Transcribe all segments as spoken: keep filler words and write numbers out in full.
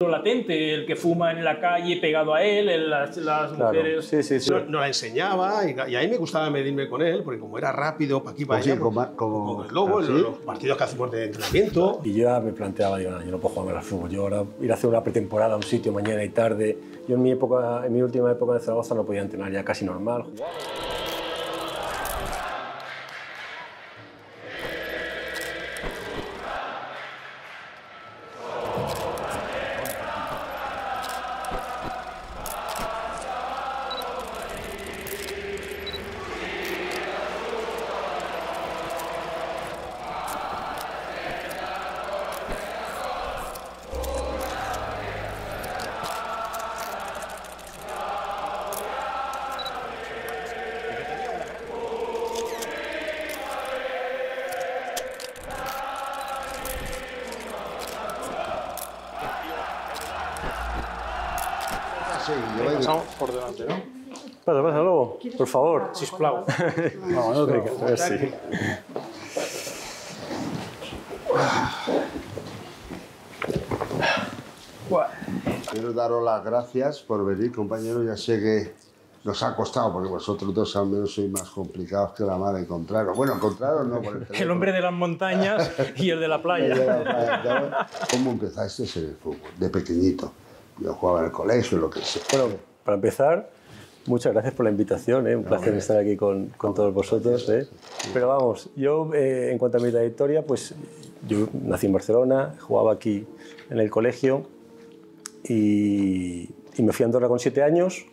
Latente, el que fuma en la calle pegado a él, el, las, las claro, mujeres... Sí, sí, sí. Nos no la enseñaba y, y ahí me gustaba medirme con él, porque como era rápido, para aquí, para allá, sí, como, como, como el lobo, claro, sí. los, los partidos que hacemos de entrenamiento... Y yo ya me planteaba, yo, yo no puedo jugar al fútbol, yo ahora ir a hacer una pretemporada a un sitio mañana y tarde... Yo en mi época, en mi última época de Zaragoza no podía entrenar ya casi normal. Por delante, ¿no? Pasa, pasa, Lobo, por favor. Sisplau. No, no creo que... A ver si... Quiero daros las gracias por venir, compañeros. Ya sé que nos ha costado, porque vosotros dos al menos sois más complicados que la madre encontraros. Bueno, encontraros no. Por el, el hombre de las montañas y el de la playa. De la playa. ¿Cómo empezasteis en el fútbol? De pequeñito. Yo jugaba en el colegio, lo que sea. Bueno, para empezar, muchas gracias por la invitación, ¿eh? Un no, placer hombre. estar aquí con, con todos vosotros, ¿eh? Pero vamos, yo, eh, en cuanto a mi trayectoria, pues yo nací en Barcelona, jugaba aquí en el colegio y, y me fui a Andorra con siete años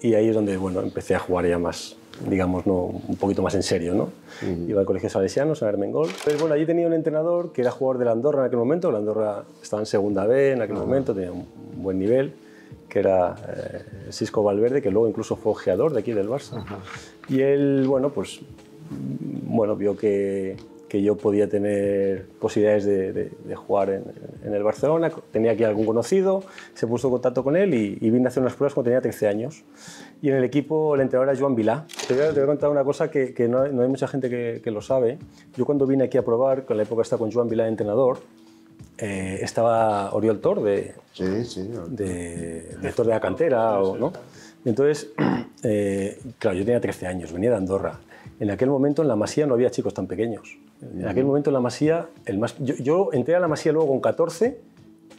y ahí es donde, bueno, empecé a jugar ya más, digamos, no, un poquito más en serio, ¿no? Uh-huh. Iba al colegio Salesiano, San Armengol. Pero bueno, allí tenía un entrenador que era jugador de la Andorra en aquel momento. La Andorra estaba en segunda B en aquel uh-huh. momento, tenía un buen nivel, que era eh, Sisco Valverde, que luego incluso fue ojeador de aquí del Barça. Uh-huh. Y él, bueno, pues, bueno, vio que, que yo podía tener posibilidades de, de, de jugar en, en el Barcelona. Tenía aquí algún conocido, se puso en contacto con él y, y vine a hacer unas pruebas cuando tenía trece años. Y en el equipo el entrenador era Joan Vilá. Te voy a, te voy a contar una cosa que, que no, no hay mucha gente que, que lo sabe. Yo cuando vine aquí a probar, con la época estaba con Joan Vilá de entrenador, eh, estaba Oriol Thor, de, sí, sí, de director de la cantera. O, ¿no? Entonces, eh, claro, yo tenía trece años, venía de Andorra. En aquel momento en la Masía no había chicos tan pequeños. En aquel momento en la Masía, el más, yo, yo entré a la Masía luego con catorce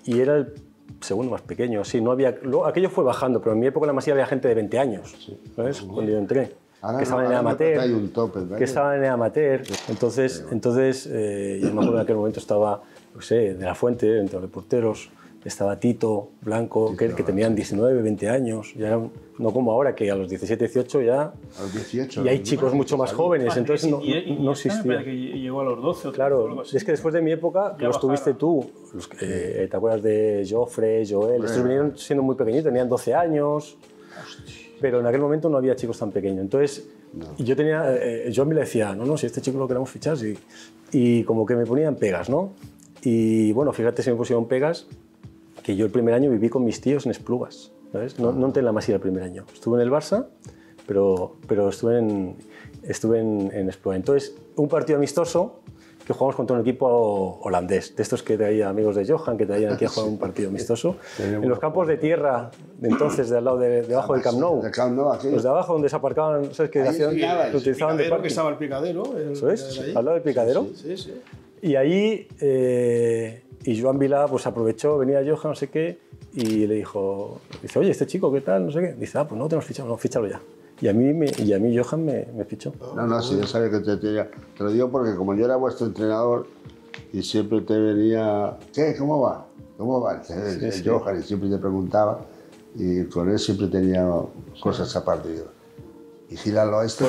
y era el segundo más pequeño. Sí, no había, luego, aquello fue bajando, pero en mi época en la Masía había gente de veinte años, ¿sabes? Sí. Cuando yo entré. Ahora que estaban no, en el amateur, hay un tope, ¿vale? que estaban en el amateur. Entonces, entonces eh, yo me acuerdo en aquel momento estaba, no sé, de la Fuente, entre los porteros, estaba Tito Blanco, Tito, que, que tenían diecinueve, veinte años, ya eran, no como ahora, que a los diecisiete, dieciocho ya... A los dieciocho, y hay chicos mucho más jóvenes, entonces no, no existía. Que llegó a los doce. Claro, es que después de mi época los tuviste tú, los, eh, ¿te acuerdas de Joffrey, Joel? Estos vinieron siendo muy pequeñitos, tenían doce años, pero en aquel momento no había chicos tan pequeños. Entonces, yo tenía... Eh, yo a mí le decía, no, no, si este chico lo queremos fichar, sí. Y como que me ponían pegas, ¿no? Y bueno, fíjate si me pusieron pegas, que yo el primer año viví con mis tíos en Esplugas, ¿sabes? No, no entré en la Masía el primer año. Estuve en el Barça, pero, pero estuve en, estuve en, en Esplugas. Entonces, un partido amistoso que jugamos contra un equipo holandés, de estos que traía amigos de Johan, que traían aquí a jugar un partido amistoso. En los campos de tierra, entonces, de al lado de, debajo del Camp Nou, los de abajo donde se aparcaban, ¿sabes qué? Utilizaban de parking. Estaba el picadero. ¿Eso es? ¿Al lado del picadero? Sí, sí. Y ahí... Eh, Y Joan Vilá pues aprovechó, venía Johan, no sé qué, y le dijo, dice, oye, este chico, ¿qué tal? No sé qué. Dice, ah, pues no, te hemos fichado, no, fíchalo ya. Y a mí, me, y a mí Johan me, me fichó. No, no, si yo sabía que te tenía. Te lo digo porque como yo era vuestro entrenador y siempre te venía, ¿qué? ¿Cómo va? ¿Cómo va? Entonces, sí, sí. Johan, y siempre te preguntaba, y con él siempre tenía cosas aparte. Vigílalo a esto.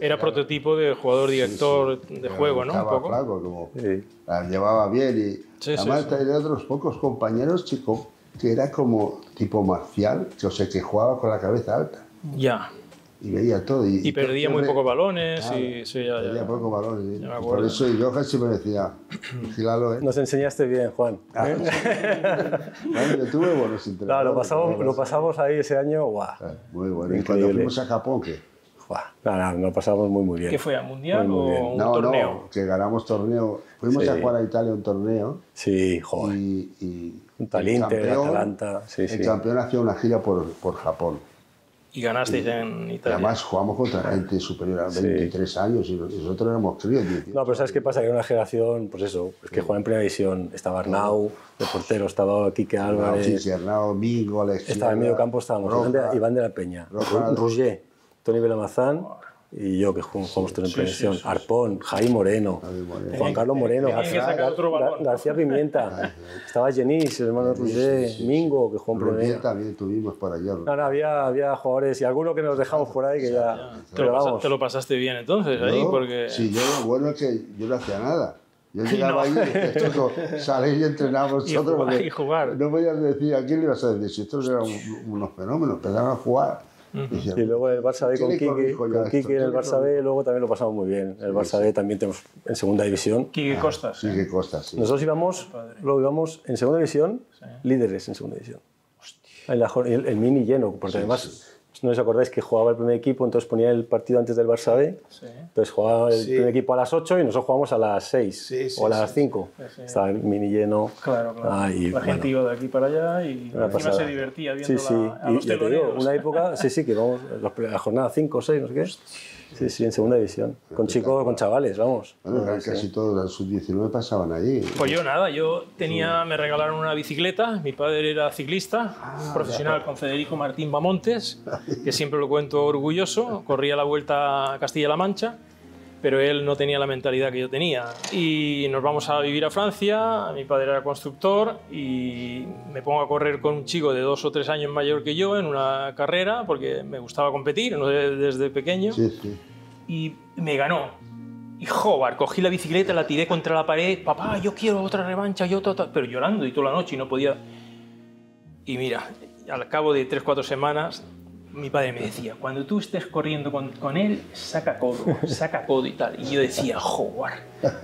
Era prototipo de jugador director sí, sí. de juego, ¿no? Un poco. Flaco, como sí. La llevaba bien y sí, además sí, sí. tenía otros pocos compañeros, chico, que era como tipo marcial, que o sea, que jugaba con la cabeza alta. Ya. Y veía todo. Y, y, y perdía muy pocos balones. Ah, y, sí, ya, perdía pocos balones. Ya y por eso yo casi me decía, vigílalo, ¿eh? Nos enseñaste bien, Juan. Ah, ¿eh? Sí. Vale, yo tuve buenos intereses. Claro, lo pasamos, lo pasamos ahí ese año, guau. Muy bueno. Increíble. Y cuando fuimos a Japón, ¿qué? No, no, nos pasamos muy, muy bien. ¿Qué fue, a mundial muy, muy o un no, torneo? No, que ganamos torneo. Fuimos sí. a jugar a Italia un torneo. Sí, joder. Y, y el Inter, campeón, Atalanta. Sí, el sí. campeón hacía una gira por, por Japón. Y ganasteis y, en Italia. Además jugamos contra gente superior a veintitrés sí. años y nosotros éramos críos. dieciocho. No, pero ¿sabes qué pasa? Que era una generación, pues eso, es que sí. jugaba en primera división. Estaba Arnau, de portero, estaba Quique Álvarez. Sí, sí, Arnau, Migo, Alex. Estaba en medio campo, estábamos Roja, Iván de la Peña, Roger, Roger, Toni Belamazán y yo, que jugamos sí, en primera división. Sí, sí, sí, Arpón, Jaíl Moreno, Moreno, Juan Carlos Moreno, eh, García, Gar García Pimienta, estaba Genís, el hermano Roger, sí, sí, Mingo, que jugó en primera. Roger también tuvimos para allá. No, no, había, había jugadores y algunos que nos dejamos por ahí que sí, ya... ya. Te, lo pasaste, te lo pasaste bien entonces yo, ahí porque... Sí, yo lo bueno es que yo no hacía nada. Yo llegaba no. ahí y salís y entrenábamos nosotros. Y jugar, y jugar. No voy a decir, ¿a quién le ibas a decir? Si estos eran unos fenómenos, empezaron a jugar. Uh-huh. Y luego el Barça B con Quique, con Quique en el Barça B, luego también lo pasamos muy bien. El Barça B también tenemos en segunda división. Quique Costas. Ah, Quique Costas, sí. Nosotros íbamos, luego íbamos en segunda división, sí. líderes en segunda división. Hostia. El, el mini lleno, porque sí, además, sí. no os acordáis que jugaba el primer equipo, entonces ponía el partido antes del Barça B, sí. entonces jugaba el sí. primer equipo a las ocho y nosotros jugábamos a las seis sí, sí, o a las sí. cinco. Sí, sí. Estaba el mini lleno. Claro, claro. Ah, y, la bueno. gente iba de aquí para allá y encima se divertía viendo sí, sí. La, a y, los teloneros. Digo, una época, sí, sí, que vamos, la jornada cinco o seis, no sé qué. Sí, sí, en segunda división. Con chicos, con chavales, vamos. Bueno, no, casi sí. todos los sub diecinueve pasaban allí. Pues yo nada, yo tenía, me regalaron una bicicleta, mi padre era ciclista, ah, profesional claro. con Federico Martín Bamontes, que siempre lo cuento orgulloso, corría la Vuelta a Castilla-La Mancha, pero él no tenía la mentalidad que yo tenía. Y nos vamos a vivir a Francia, mi padre era constructor y me pongo a correr con un chico de dos o tres años mayor que yo en una carrera porque me gustaba competir desde pequeño sí, sí. y me ganó. Y joder, cogí la bicicleta, la tiré contra la pared, papá, yo quiero otra revancha, yo otra, pero llorando y toda la noche y no podía. Y mira, al cabo de tres, cuatro semanas, mi padre me decía, cuando tú estés corriendo con, con él, saca codo, saca codo y tal. Y yo decía, joder,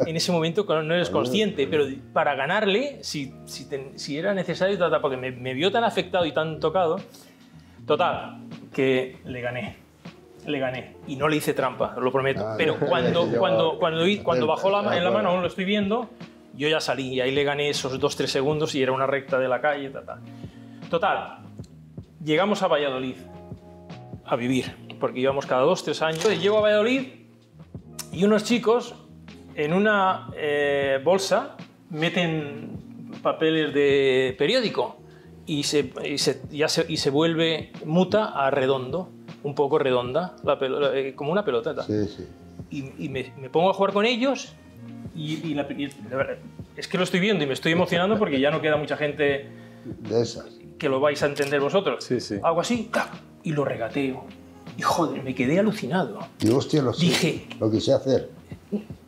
en ese momento no eres consciente, pero para ganarle, si, si, te, si era necesario, porque me, me vio tan afectado y tan tocado, total, que le gané, le gané. Y no le hice trampa, os lo prometo. Pero cuando, cuando, cuando, cuando bajó la, en la mano, aún lo estoy viendo, yo ya salí y ahí le gané esos dos, tres segundos y era una recta de la calle, tal, tal. Total, llegamos a Valladolid. A vivir, porque íbamos cada dos, tres años. Entonces llego a Valladolid y unos chicos en una eh, bolsa meten papeles de periódico y se, y, se, ya se, y se vuelve muta a redondo, un poco redonda, la pelota, como una pelota. Sí, sí. Y, y me, me pongo a jugar con ellos y, y, la, y la, es que lo estoy viendo y me estoy emocionando porque ya no queda mucha gente de esas. Que lo vais a entender vosotros. Sí, sí. Algo así, ¡clac! Y lo regateo. Y joder, me quedé alucinado. Y hostia, lo, dije, sí, lo quise hacer.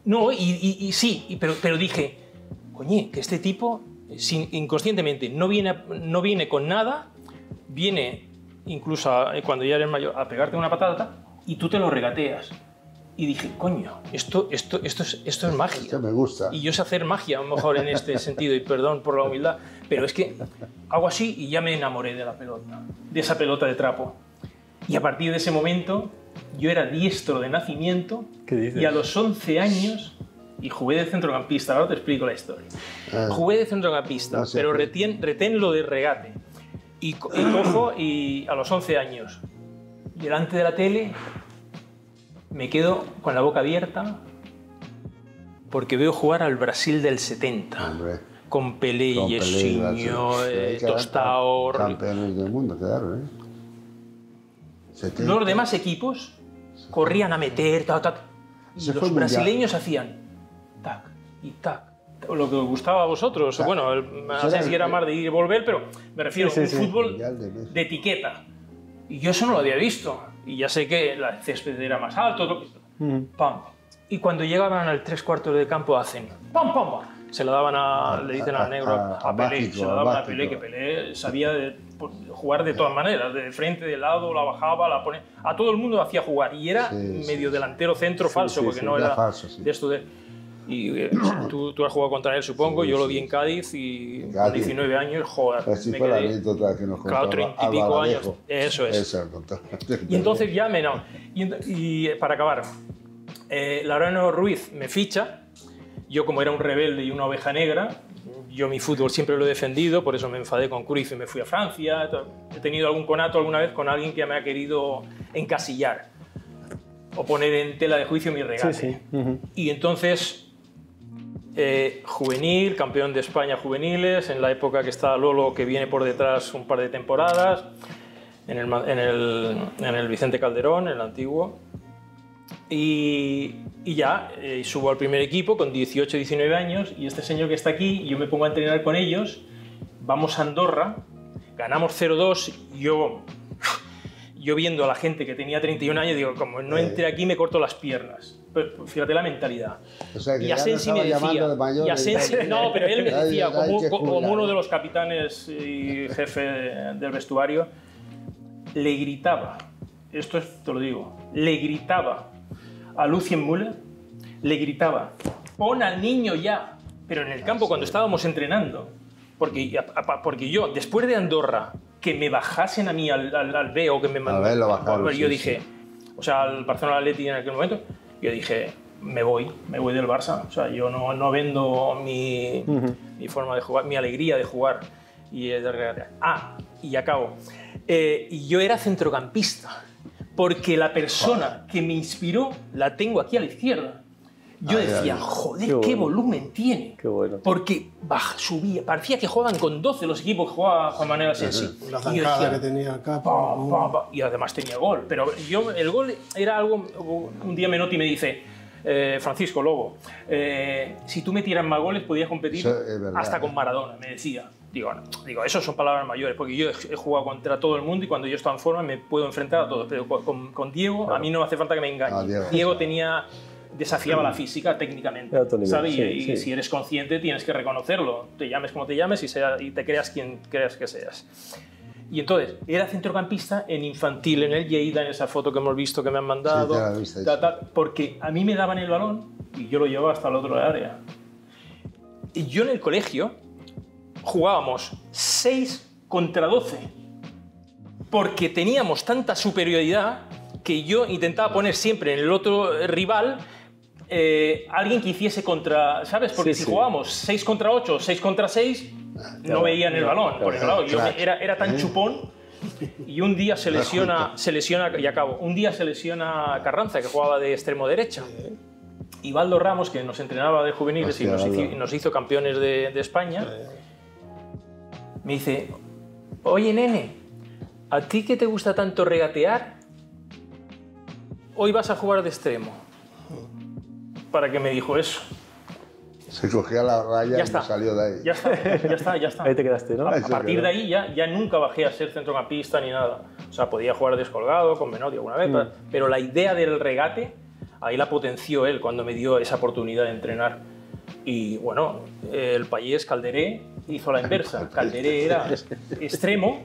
No, y, y, y sí, y, pero, pero dije, coñe, que este tipo, sin, inconscientemente, no viene, no viene con nada, viene, incluso a, cuando ya eres mayor, a pegarte una patata y tú te lo regateas. Y dije, coño, esto, esto, esto, es, esto es magia. Esto me gusta. Y yo sé hacer magia, a lo mejor, en este sentido, y perdón por la humildad, pero es que hago así y ya me enamoré de la pelota, de esa pelota de trapo. Y a partir de ese momento, yo era diestro de nacimiento. ¿Qué dices? Y a los once años, y jugué de centrocampista, ahora te explico la historia. Ah, jugué de centrocampista, no sé, pero retén, retén lo de regate. Y, y cojo y a los once años, delante de la tele, me quedo con la boca abierta porque veo jugar al Brasil del setenta. Hombre. Con Pelé, con Yesinho, eh, Tostao... Campeones del mundo quedaron, ¿eh? setenta. Los demás equipos corrían a meter, tac, tac. Y se los brasileños mundial. Hacían tac y tac. Lo que os gustaba a vosotros. Tac. Bueno, el, no sé si era más de ir y volver, pero me refiero sí, sí, a un sí, fútbol de, de etiqueta. Y yo eso no lo había visto. Y ya sé que la césped era más alto, todo, mm. pam. Y cuando llegaban al tres cuartos de campo hacen pam, pam, pam. Se la daban a, a le dicen al negro a, a, a Pelé, mágico, se la daban a Pelé, que Pelé sabía de, pues, jugar de todas maneras, de frente, de lado, la bajaba, la ponía, a todo el mundo lo hacía jugar y era sí, medio sí, delantero centro sí, falso, sí, porque sí, no era falso, sí. de esto de... Y eh, tú, tú has jugado contra él, supongo, sí, yo sí. lo vi en Cádiz y Cádiz. A diecinueve años, joder, así me fue quedé. La anécdota que nos contaba. Claro, treinta y pico años, eso es. Esa, y entonces ya me... No. Y, y para acabar, eh, Laurano Ruiz me ficha, yo como era un rebelde y una oveja negra, Yo mi fútbol siempre lo he defendido, por eso me enfadé con Cruyff y me fui a Francia. He tenido algún conato alguna vez con alguien que me ha querido encasillar o poner en tela de juicio mi regate. Sí, sí. Uh-huh. Y entonces, eh, juvenil, campeón de España juveniles, en la época que está Lolo, que viene por detrás un par de temporadas, en el, en el, en el Vicente Calderón, el antiguo. Y, y ya eh, subo al primer equipo con dieciocho, diecinueve años, y este señor que está aquí, yo me pongo a entrenar con ellos, vamos a Andorra, ganamos cero dos, yo, yo viendo a la gente que tenía treinta y un años, digo, como no entre aquí me corto las piernas. Pero fíjate la mentalidad. O sea, que y Asensi me decía, de mayor, y Asensi, y... no, pero él me decía, como, como uno de los capitanes y jefe del vestuario, le gritaba, esto es, te lo digo, le gritaba a Lucien Müller, le gritaba, pon al niño ya, pero en el campo cuando estábamos entrenando, porque, porque yo, después de Andorra, que me bajasen a mí al, al, al B o que me mandaran, yo bajaron, dije, sí. O sea, al Barcelona Atleti en aquel momento, yo dije, me voy, me voy del Barça, o sea, yo no, no vendo mi, uh-huh. mi forma de jugar, mi alegría de jugar y de regatear. Ah, y acabo, eh, yo era centrocampista. Porque la persona que me inspiró la tengo aquí a la izquierda. Yo ay, decía, ay, joder, qué, bueno. qué volumen tiene. Qué bueno. Porque baja, subía, parecía que jugaban con doce los equipos que jugaba Juan Manuel Asensi. La zancada que tenía acá. Pa, pa, pa, y además tenía gol. Pero yo, el gol era algo... Un día Menotti me dice, eh, Francisco Lobo, eh, si tú me tiras más goles podías competir verdad, hasta con Maradona, me decía. Digo, no, digo, eso son palabras mayores, porque yo he jugado contra todo el mundo y cuando yo estoy en forma me puedo enfrentar a todos, pero con, con Diego claro. a mí no me hace falta que me engañe. Ah, Diego, Diego tenía, desafiaba sí. la física técnicamente, ¿sabes? Sí, y sí. si eres consciente tienes que reconocerlo, te llames como te llames y, sea, y te creas quien creas que seas. Y entonces, era centrocampista en infantil, en el Lleida, en esa foto que hemos visto que me han mandado, sí, te la viste, ta, ta, porque a mí me daban el balón y yo lo llevaba hasta el otro área. Y yo en el colegio jugábamos seis contra doce porque teníamos tanta superioridad que yo intentaba poner siempre en el otro rival eh, alguien que hiciese contra, ¿sabes? Porque sí, si sí. jugábamos seis contra ocho o seis contra seis ah, no claro, veían el balón claro, por el lado. Yo era, era tan ¿eh? chupón y un día se lesiona, se lesiona y acabo, un día se lesiona Carranza que jugaba de extremo derecha. ¿Eh? Y Valdo Ramos, que nos entrenaba de juveniles Hostia, y nos hizo, nos hizo campeones de, de España, ¿Eh? me dice, oye, nene, ¿a ti que te gusta tanto regatear? Hoy vas a jugar de extremo. ¿Para qué me dijo eso? Se cogía la raya ya y está. salió de ahí. Ya está, ya está, ya está. Ahí te quedaste, ¿no? A, a partir de ahí ya, ya nunca bajé a ser centrocampista ni nada. O sea, podía jugar descolgado, con Menotti alguna vez, mm. pero la idea del regate, ahí la potenció él cuando me dio esa oportunidad de entrenar. Y bueno, el payés Calderé hizo la inversa. Calderé era extremo,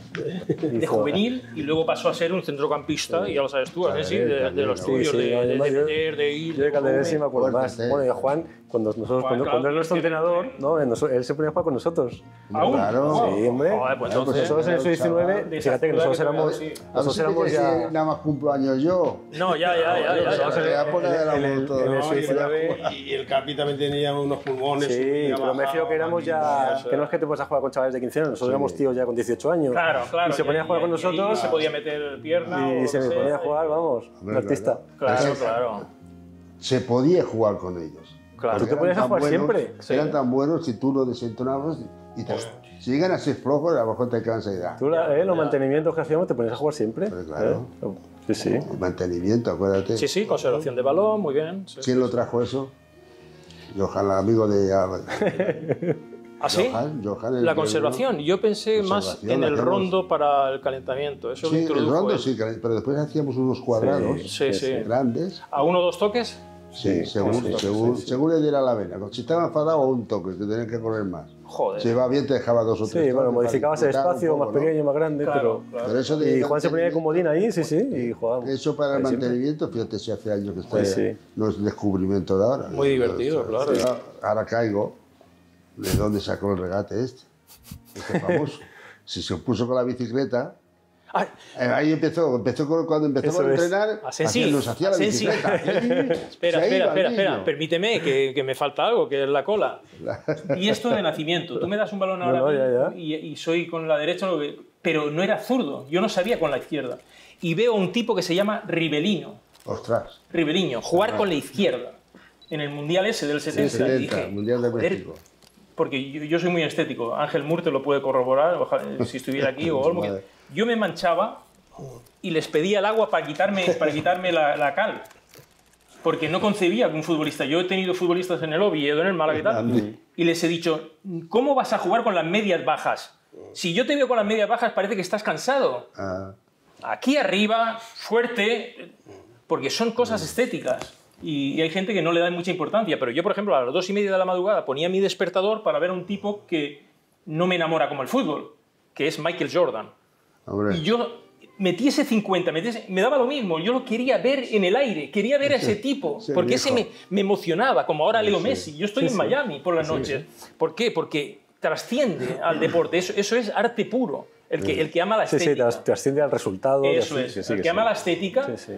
de juvenil, y luego pasó a ser un centrocampista, sí. y ya lo sabes tú, Calderé, ¿sí? de, de los tuyos, sí, sí. de, de, de, yo, de ir. Yo de Calderé sí me acuerdo más. Bueno, y a Juan, cuando, nosotros, Juan, cuando, claro, cuando él es nuestro entrenador, ¿no? él se ponía a jugar con nosotros. ¿Aún? Claro. Sí, hombre. Joder, pues, entonces, pues nosotros en el diecinueve, fíjate que nosotros éramos, que nosotros éramos ya... Nada más cumplo años yo. No, ya, ya, ya. ya Y el Capi también tenía unos pulmones. Sí, pero me fío que éramos ya... Que no es que te vas a jugar con chavales de quince años, nosotros éramos tíos ya con dieciocho años. Claro, claro. Y se ponía a jugar con nosotros. Se podía meter pierna. Y se ponía a jugar, vamos, artista. Claro, claro. Se podía jugar con ellos. Claro, tú te ponías a jugar buenos, siempre. Sí. Eran tan buenos si tú lo desentonabas y te, si llegan a ser flojos, a lo mejor te cansan y da. Tú la, eh, los ya. mantenimientos que hacíamos te ponías a jugar siempre. Pues claro. ¿Eh? Sí, sí. El mantenimiento, acuérdate. Sí, sí, conservación de balón, muy bien. Sí, ¿Quién sí, lo trajo eso? Johan, amigo de... ¿Ah, sí? Johan, Johan, la conservación. Yo pensé conservación, más en el rondo para el calentamiento. Eso sí, lo introdujo el rondo él. Sí, pero después hacíamos unos cuadrados sí, sí, sí. grandes. ¿A uno o dos toques? Sí, sí, según, toques, según, sí, sí, según le diera la vena. Si estaba enfadado, un toque, te tenían que correr más. Joder. Si iba bien, te dejaba dos o tres. Sí, toques, bueno, modificabas el espacio, poco, más ¿no? pequeño, más grande. Claro, pero, claro. pero eso de y Juan se ponía de comodín ahí, sí, sí, y jugábamos. Eso para el mantenimiento, fíjate si hace años que está sí, sí. no es descubrimiento de ahora. Muy divertido, o sea, claro. Ahora, ahora caigo. ¿De dónde sacó el regate este? Este famoso. Si se opuso con la bicicleta... Ay. Ahí empezó, empezó cuando empezamos a entrenar, así nos hacía la bicicleta. Espera, espera, espera, espera, permíteme, que, que me falta algo, que es la cola. Y esto de nacimiento, tú me das un balón ahora no, no, ya, ya. Y, y soy con la derecha, pero no era zurdo, yo no sabía con la izquierda. Y veo a un tipo que se llama Ribelino. Ostras. Ribelino, jugar Ostras. con la izquierda en el Mundial ese del setenta. Sí, setenta, dije, Mundial de México. Porque yo, yo soy muy estético, Ángel Murte lo puede corroborar, ojalá, si estuviera aquí o Olmo. Yo me manchaba y les pedía el agua para quitarme, para quitarme la, la cal. Porque no concebía que un futbolista... Yo he tenido futbolistas en el Oviedo, en el Málaga y tal, y les he dicho, ¿cómo vas a jugar con las medias bajas? Si yo te veo con las medias bajas parece que estás cansado. Ah. Aquí arriba, fuerte, porque son cosas estéticas. Y hay gente que no le da mucha importancia, pero yo, por ejemplo, a las dos y media de la madrugada ponía mi despertador para ver a un tipo que no me enamora como el fútbol, que es Michael Jordan. Hombre. Y yo metí ese cincuenta, metí ese, me daba lo mismo, yo lo quería ver en el aire, quería ver sí, a ese tipo, sí, porque viejo. ese me, me emocionaba, como ahora Leo sí, Messi. Yo estoy sí, en Miami sí, por las sí, noches. Sí. ¿Por qué? Porque trasciende al deporte, eso, eso es arte puro, el que, el que ama la estética. Sí, sí, trasciende al resultado. Eso es, sí, sí, el que sí. ama la estética... Sí, sí.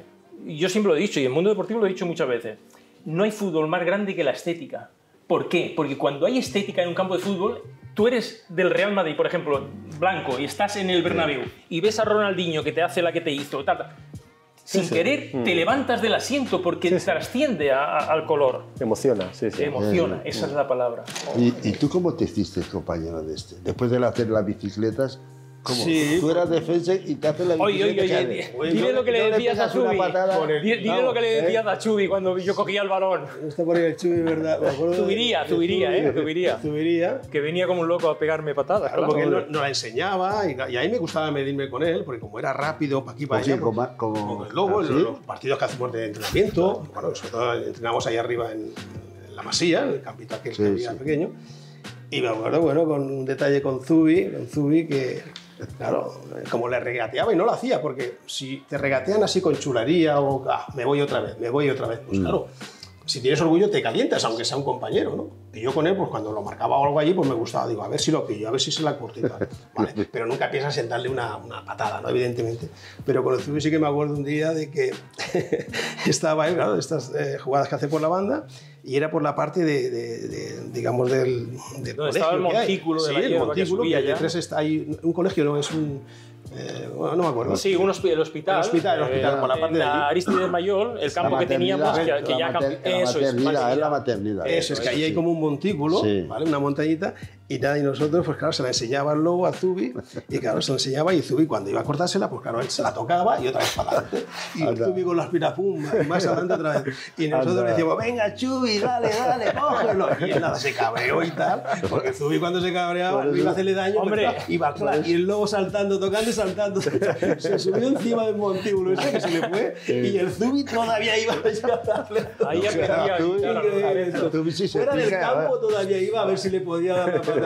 Yo siempre lo he dicho, y en el mundo deportivo lo he dicho muchas veces, no hay fútbol más grande que la estética. ¿Por qué? Porque cuando hay estética en un campo de fútbol, tú eres del Real Madrid, por ejemplo, Blanco, y estás en el Bernabéu, y ves a Ronaldinho que te hace la que te hizo, tal, tal. Sin sí, sí. querer, mm. te levantas del asiento porque sí, sí. trasciende a, a, al color. Emociona, sí, sí. Emociona, esa mm. es la palabra. Oh. ¿Y, ¿Y tú cómo te hiciste, compañero de este? Después de hacer las bicicletas, ¿Cómo? Sí. Tú eras defensa y te haces la oye, oye, oye, oye, dile lo que le decías a Zubi. Dile lo que le decías a Zubi cuando yo cogía el balón. Está por ahí el Zubi, ¿verdad? Zubiría, Zubiría, ¿eh? Zubiría. Zubiría. Que venía como un loco a pegarme patadas. Claro, porque él nos la enseñaba y, y ahí me gustaba medirme con él, porque como era rápido, para aquí, para allá. Como el Lobo, en los partidos que hacemos de entrenamiento, bueno, sobre todo entrenamos ahí arriba en la Masía, en el campito aquel que había pequeño. Y me acuerdo, bueno, con un detalle con Zubi, con Zubi que... Claro, como le regateaba y no lo hacía, porque si te regatean así con chulería o ah, me voy otra vez, me voy otra vez, pues mm. claro, si tienes orgullo te calientas, aunque sea un compañero, ¿no? Y yo con él, pues cuando lo marcaba algo allí, pues me gustaba, digo, a ver si lo pillo, a ver si se la cortita, vale, pero nunca piensas en darle una, una patada, ¿no? Evidentemente. Pero con el Zubi sí que me acuerdo un día de que estaba él, claro, de estas eh, jugadas que hace por la banda, y era por la parte de, de, de digamos, del, del no, colegio. Estaba el montículo de sí, la el montículo, que, que hay, tres está, hay un colegio, no es un... Eh, bueno, no me acuerdo. Sí, un hospi el hospital. El hospital, el hospital, eh, por la parte de la Aristides Mayor, el campo que teníamos, que, que ya cambió. Eso es, es la maternidad. Eso, es que ahí sí. hay como un montículo, sí. ¿vale? Una montañita, y nada, y nosotros, pues claro, se la enseñaba el Lobo a Zubi, y claro, se la enseñaba, y Zubi cuando iba a cortársela, pues claro, él se la tocaba y otra vez para adelante. Y el Zubi con las pirapumba, y más adelante otra vez. Y nosotros le decíamos, venga, Chubi, dale, dale, cógelo. Y nada, se cabreó y tal, porque Zubi cuando se cabreaba, no iba a hacerle daño, hombre, iba claro, y el Lobo saltando, tocando, saltando, se subió encima del montículo ese que se le fue y el Zubi todavía iba a darle. Ahí aprendía. Fuera del campo todavía iba a ver si le podía dar la patada.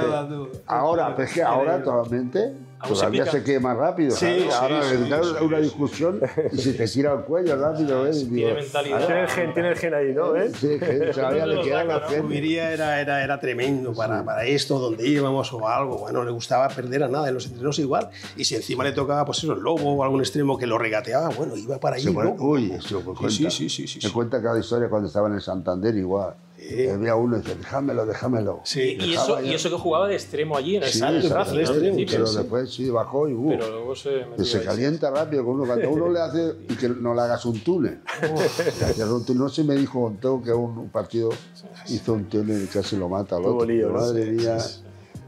Ahora, es pues que ahora actualmente todavía se, se quema rápido. Sí, sí, ahora sí, sí, una sí, discusión sí. y se te tira el cuello rápido. ¿Ves? Tiene mentalidad. Tiene el gen, tiene el gen ahí, ¿no? ¿Ves? Sí, que todavía le queda la fe. Zubiría era, era, era tremendo para, para esto, donde íbamos o algo. Bueno, no le gustaba perder a nada, en los entrenos igual. Y si encima le tocaba, pues eso, el Lobo o algún extremo que lo regateaba, bueno, iba para ahí. Pone, uy, eso me cuenta. Sí, sí, sí, sí, sí, me cuenta cada historia cuando estaba en el Santander igual. Eh, había uno y dice, déjamelo, déjamelo. Sí. Y, eso, y eso que jugaba de extremo allí, en el sí, brazo de extremo. Pero sí. después sí bajó y uh, pero luego se, se calienta rápido con uno. Cuando uno le hace, y que no le hagas un túnel. Oh, no se me dijo Antonio que un partido hizo un túnel y casi lo mata. Lo lío, madre no sé. mía.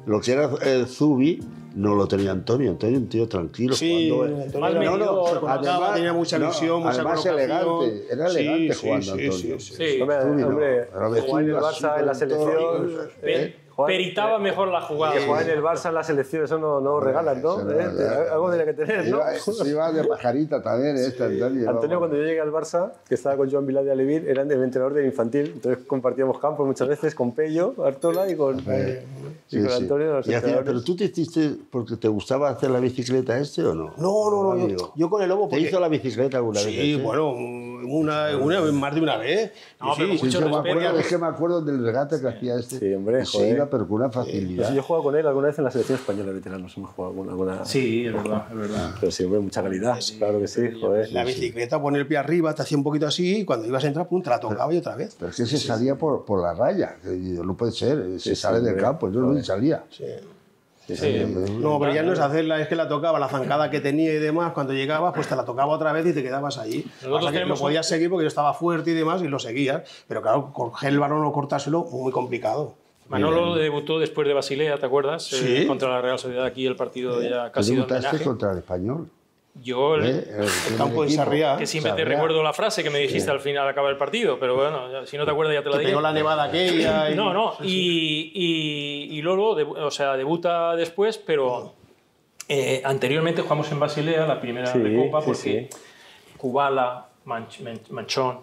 Lo que era el Zubi no lo tenía Antonio. Antonio un tío tranquilo. Sí, jugando. Antonio era, medido, no, no, además, tenía mucha ilusión, no, mucha además elegante. Era elegante sí, jugando sí, Antonio. Sí, sí, sí. Sí. Hombre, Zubi, hombre, no. hombre, jugaba en el Barça, en la selección. ¿Eh? Peritaba mejor la jugada. Sí, jugar en el Barça, en la selección, eso no, no regalan, ¿no? Sí, ¿eh? no Algo tenía que tener, ¿no? Iba, iba de pajarita también, ¿eh? Sí. Antonio. Antonio, cuando yo llegué al Barça, que estaba con Joan Vilá de Alevín, era el entrenador de infantil, entonces compartíamos campos muchas veces con Pello, Artola y con... Sí, y con sí. Antonio los y hacía, pero tú te hiciste porque te gustaba hacer la bicicleta este o no. No, no, no. Yo, yo con el lobo. Porque... ¿Te hizo la bicicleta alguna sí, vez? Sí, este? bueno, una, una, más de una vez. No, sí, pero sí, mucho sí, me acuerdo, es que me acuerdo del regate que hacía este. Sí, hombre, joder. Se iba pero con una facilidad. Sí, yo he jugado con él alguna vez en la selección española de veteranos. Hemos jugado alguna, alguna. Sí, es verdad, es verdad. Pero sí, hombre, mucha calidad. Sí, claro que sí, joder. La bicicleta, poner el pie arriba, te hacía un poquito así y cuando ibas a entrar, pum, te la tocaba y otra vez. Pero es que se salía por, por la raya. No puede ser, se sale del campo. Yo no salía. Sí. Sí, sí. No, pero ya no es hacerla, es que la tocaba, la zancada que tenía y demás, cuando llegabas, pues te la tocaba otra vez y te quedabas allí. Nosotros que lo podías seguir porque yo estaba fuerte y demás y lo seguías, pero claro, coger el balón o cortárselo, muy complicado. Manolo debutó después de Basilea, ¿te acuerdas? Sí. Eh, contra la Real Sociedad aquí, el partido ¿Eh? ya casi de homenaje. ¿Debutaste contra el Español? Yo, el, ¿Eh? el, el campo de Sarriá. Que siempre Sarriá. Te recuerdo la frase que me dijiste sí. al final, acaba el partido, pero bueno, si no te acuerdas ya te la digo. Pegó la nevada aquella. Y... No, no, y, y, y luego, de, o sea, debuta después, pero eh, anteriormente jugamos en Basilea, la primera sí, de Copa, porque sí, sí. Kubala, Manch, Manchón,